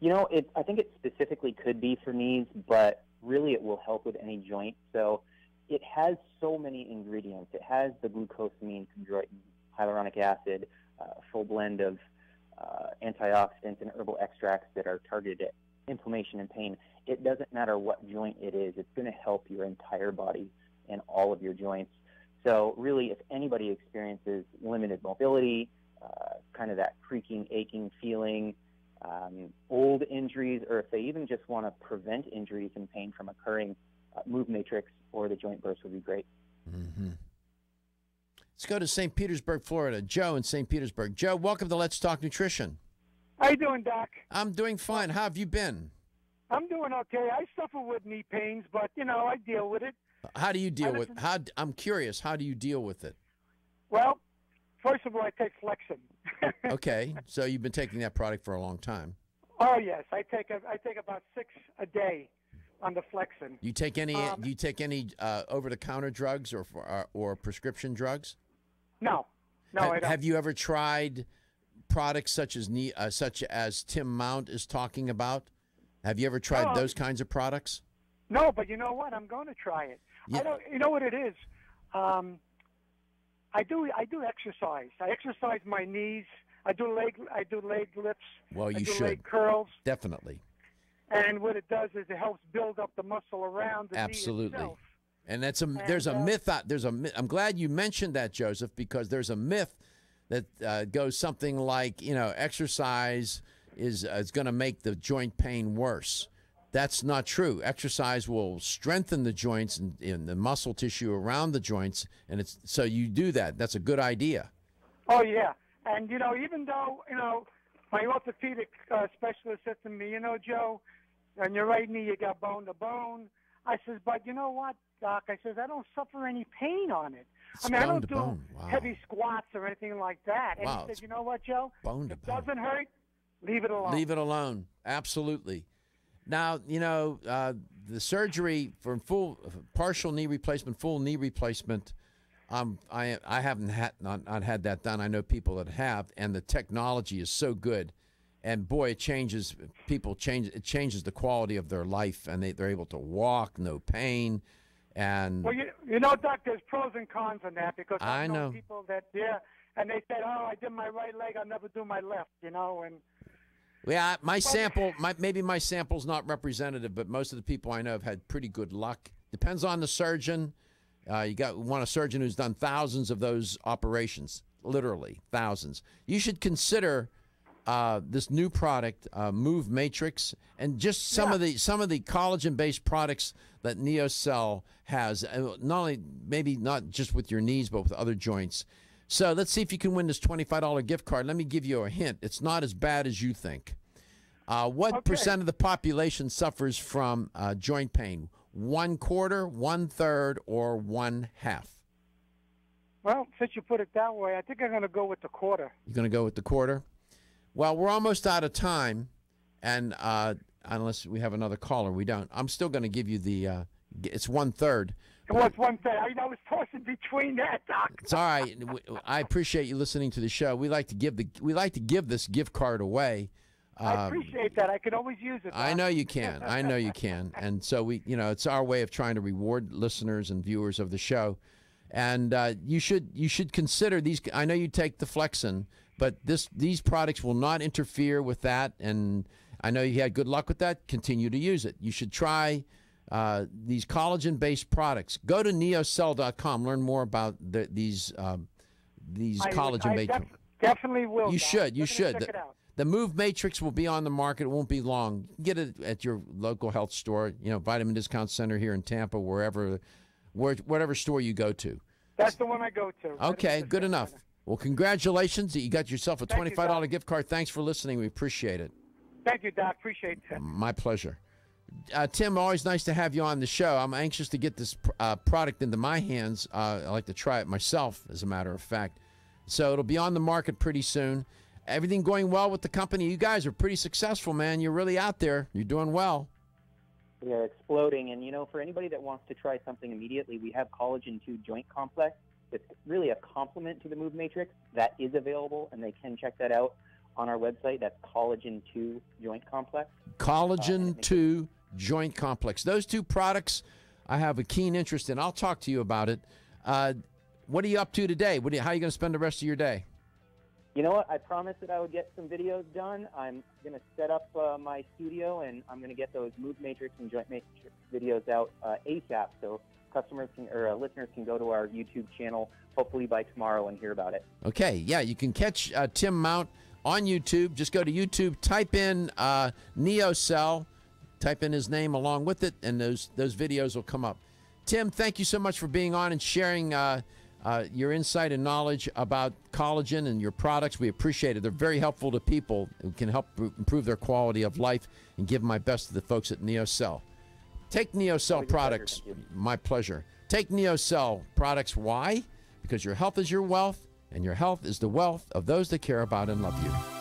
You know, I think it specifically could be for knees, but really it will help with any joint. So it has so many ingredients. It has the glucosamine, chondroitin, hyaluronic acid, full blend of antioxidants and herbal extracts that are targeted at inflammation and pain. It doesn't matter what joint it is. It's going to help your entire body and all of your joints. So really, if anybody experiences limited mobility, kind of that creaking, aching feeling, old injuries, or if they even just want to prevent injuries and pain from occurring, Move Matrix or the Joint Burst would be great. Mm-hmm. Let's go to St. Petersburg, Florida. Joe in St. Petersburg. Joe, welcome to Let's Talk Nutrition. How you doing, Doc? I'm doing fine. How have you been? I'm doing okay. I suffer with knee pains, but, you know, I deal with it. How do you deal with it? I'm curious. How do you deal with it? Well, first of all, I take Flexin. Okay. So you've been taking that product for a long time. Oh, yes. I take about 6 a day on the Flexin. You take any over-the-counter drugs or prescription drugs? No, I don't. Have you ever tried products such as Tim Mount is talking about? Have you ever tried those kinds of products? No, but you know what? I'm going to try it. Yeah. You know what it is? I do exercise. I exercise my knees. I do leg lifts. Well, you should. I do leg curls. Definitely. And what it does is it helps build up the muscle around the knee itself. Absolutely. And there's a myth. I'm glad you mentioned that, Joseph, because there's a myth that goes something like, you know, exercise is going to make the joint pain worse. That's not true. Exercise will strengthen the joints and in the muscle tissue around the joints, and it's so you do that. That's a good idea. Oh yeah, and you know, even though you know my orthopedic specialist said to me, you know, Joe, on your right knee you got bone to bone. I says, but you know what, Doc? I says I don't suffer any pain on it. It's I don't do heavy squats or anything like that. And he said, you know what, Joe? It doesn't hurt. Leave it alone. Leave it alone. Absolutely. Now, you know, the surgery for partial knee replacement, full knee replacement, I haven't not had that done. I know people that have, and the technology is so good. And boy, it changes people. It changes the quality of their life, and they're able to walk, no pain. And well, you know, Doc, there's pros and cons on that because I know people that and they said, oh, I did my right leg, I'll never do my left, you know, and. Yeah, maybe my sample's not representative, but most of the people I know have had pretty good luck. Depends on the surgeon. You want a surgeon who's done thousands of those operations, literally thousands. You should consider this new product, Move Matrix, and just some of the collagen-based products that NeoCell has. Not only maybe not just with your knees, but with other joints. So let's see if you can win this $25 gift card. Let me give you a hint. It's not as bad as you think. What percent of the population suffers from joint pain? One quarter, one third, or one half? Well, since you put it that way, I think I'm going to go with the quarter. You're going to go with the quarter? Well, we're almost out of time, and unless we have another caller, we don't. I'm still going to give you the it's one-third. It was one-third. I was tossing between that, Doc. It's all right. I appreciate you listening to the show. We like to give this gift card away. I appreciate that. I can always use it. Doc. I know you can. I know you can. And so we, you know, it's our way of trying to reward listeners and viewers of the show. And you should consider these. I know you take the Flexin, but these products will not interfere with that. And I know you had good luck with that. Continue to use it. You should try these collagen-based products. Go to neocell.com. Learn more about these collagen-based. Definitely will. You should. You should. Check it out. The Move Matrix will be on the market. It won't be long. Get it at your local health store, you know, Vitamin Discount Center here in Tampa, wherever, whatever store you go to. That's the one I go to. Okay, good enough. Well, congratulations that you got yourself a $25 gift card. Thanks for listening. We appreciate it. Thank you, Doc. Appreciate it. My pleasure. Tim, always nice to have you on the show. I'm anxious to get this product into my hands. I like to try it myself, as a matter of fact. So it'll be on the market pretty soon. Everything going well with the company? You guys are pretty successful, man. You're really out there. You're doing well. They're exploding. And, you know, for anybody that wants to try something immediately, we have Collagen II Joint Complex. It's really a complement to the Move Matrix. That is available, and they can check that out on our website. That's Collagen II Joint Complex. Collagen II Joint Complex. Those two products I have a keen interest in. I'll talk to you about it. What are you up to today? How are you going to spend the rest of your day? You know what? I promised that I would get some videos done. I'm going to set up my studio, and I'm going to get those Move Matrix and Joint Matrix videos out ASAP, so customers can, or listeners can go to our YouTube channel hopefully by tomorrow and hear about it. Okay, yeah, you can catch Tim Mount on YouTube. Just go to YouTube, type in NeoCell, type in his name along with it, and those videos will come up. Tim, thank you so much for being on and sharing your insight and knowledge about collagen and your products. We appreciate it. They're very helpful to people who can help improve their quality of life, and give my best to the folks at NeoCell. Take NeoCell products. My pleasure. Take NeoCell products. Why? Because your health is your wealth, and your health is the wealth of those that care about and love you.